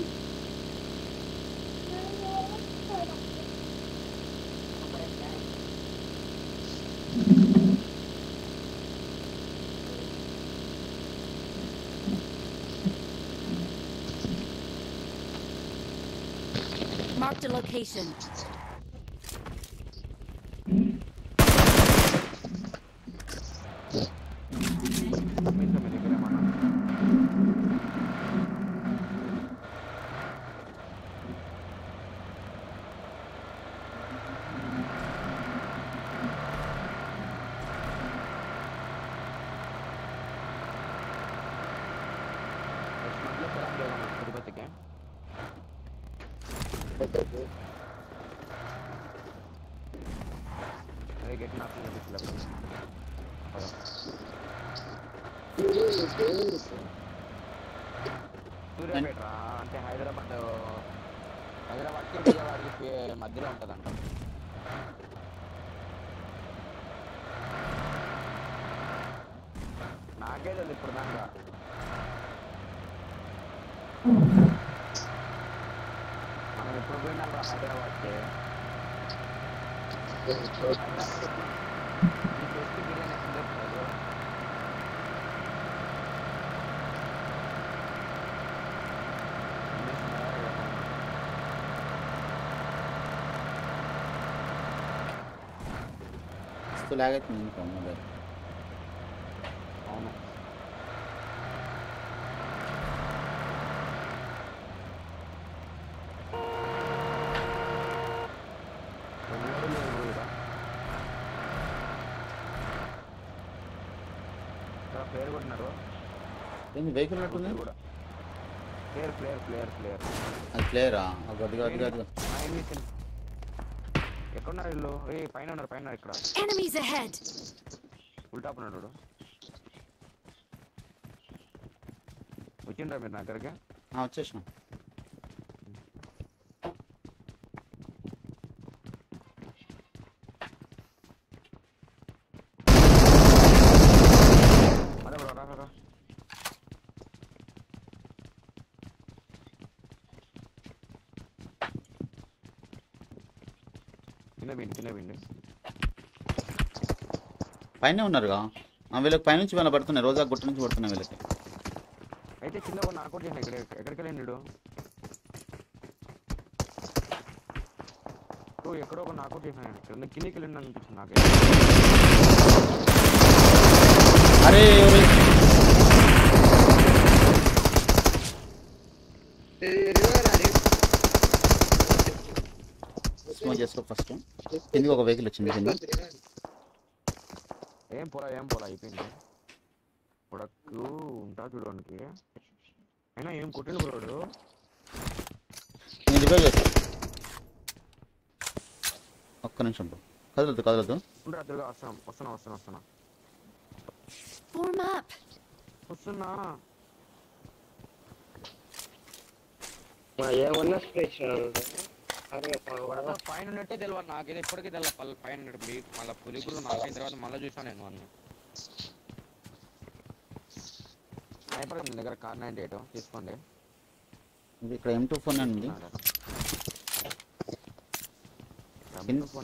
marked a location. तो लगा कि नहीं कौन है ఏంది వెహికల్ నట్టుంది కూడా ప్లేయర్ ప్లేయర్ ప్లేయర్ ప్లేయర్ ఆ ప్లేయర్ ఆ గట్టిగా గట్టిగా ఎక్కడ ఉన్నారు ఇల్లు ఏయ్ పైన ఉన్నారు పైన ఇక్కడ ఎనిమీస్ అహెడ్ ఉల్టా పన్నాడు వచ్చిండ్రా మీరు నా దగ్గరికి ఆ వచ్చేసాం పైనే ఉన్నారుగా వీళ్ళకి పై నుంచి మన పడుతున్నాయి రోజా గుట్ట నుంచి పడుతున్నాయి వీళ్ళకి అయితే చిన్నగా నాకౌట్ చేసా ఇక్కడ ఎక్కడికి వెళ్ళాడు ఓ ఎక్కడో ఒక నాకౌట్ చేసాను ఇక్కడ కిందకి వెళ్ళిండు అనిపిస్తుంది నాకు అరే స్మోక్ చేసుకో ఫస్ట్ కిందకి ఒక వెహికల్ వచ్చింది కింద ఏం పోరా ఏం పోరా అయిపోయింది కొడకు ఉంటా చూడడానికి అయినా ఏం కొట్టిండు పోరాడు నేను రిపేర్ చేస్తా ఒక్క నిమిషం కదలదు కదలదు ఉంటా తిరుగు వస్తాను వస్తాను వస్తాను వస్తాను వస్తున్నా ఏమన్నా పైన ఉన్నట్టే తెలియదు నాకైతే ఇప్పటికీ తెలియదు పైన మళ్ళీ పులిగురు నాకైన తర్వాత మళ్ళీ చూసాను నేను అన్నీ అయిపోయింది దగ్గర కార్ నైన్టీ ఎయిట్ తీసుకోండి ఇక్కడ ఎం టూ ఫోర్ అండి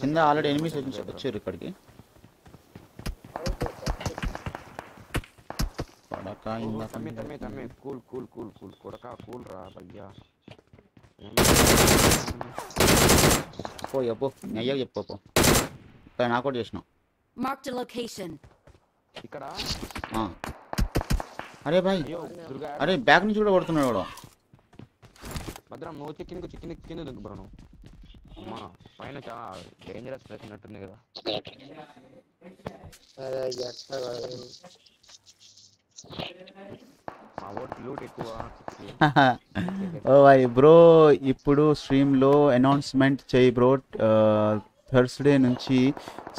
కింద ఆల్రెడీ ఎనిమిస్ వచ్చారు ఇక్కడికి తమ్మి తమ్మి తమ్మి కూల్ కూల్ కూల్ కూల్ కొడకా కూల్ రా భయ్యా పో ఎప్పు అయ్యాక చెప్పు ఇక్కడ నాకౌట్ చేసినావు ఇక్కడ అరే భాయ్ అరే బ్యాక్ నుంచి కూడా పడుతున్నాడు వాడు భద్రం నువ్వు వచ్చి కిందకు కింద కింద దిగుబడు నువ్వు అమ్మా పైన చాలా డేంజరస్ ప్లేస్ ఉన్నట్టుంది కదా బ్రో ఇప్పుడు స్ట్రీమ్లో అనౌన్స్మెంట్ చేయి బ్రో థర్స్డే నుంచి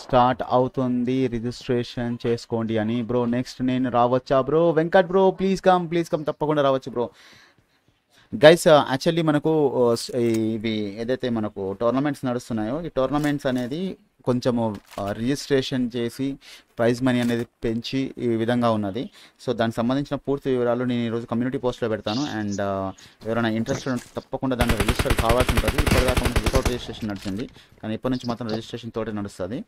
స్టార్ట్ అవుతుంది రిజిస్ట్రేషన్ చేసుకోండి అని బ్రో నెక్స్ట్ నేను రావచ్చా bro Venkat bro please come please come తప్పకుండా రావచ్చు బ్రో గైస్ యాక్చువల్లీ మనకు ఇవి ఏదైతే మనకు టోర్నమెంట్స్ నడుస్తున్నాయో ఈ టోర్నమెంట్స్ అనేది కొంచెము రిజిస్ట్రేషన్ చేసి ప్రైజ్ మనీ అనేది పెంచి ఈ విధంగా ఉన్నది సో దానికి సంబంధించిన పూర్తి వివరాలు నేను ఈరోజు కమ్యూనిటీ పోస్ట్లో పెడతాను అండ్ ఎవరైనా ఇంట్రెస్ట్ ఉంటే తప్పకుండా దాంట్లో రిజిస్టర్ కావాల్సి ఉంటుంది ఇప్పటిదాకా మనకి వితౌట్ రిజిస్ట్రేషన్ నడిచింది కానీ ఇప్పటి నుంచి మాత్రం రిజిస్ట్రేషన్ తోటే నడుస్తుంది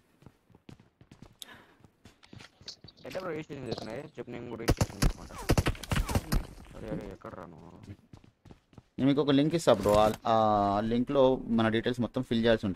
నేను మీకు ఒక లింక్ ఇస్తాను బ్రో ఆ లింక్లో మన డీటెయిల్స్ మొత్తం ఫిల్ చేయాల్సి ఉంటుంది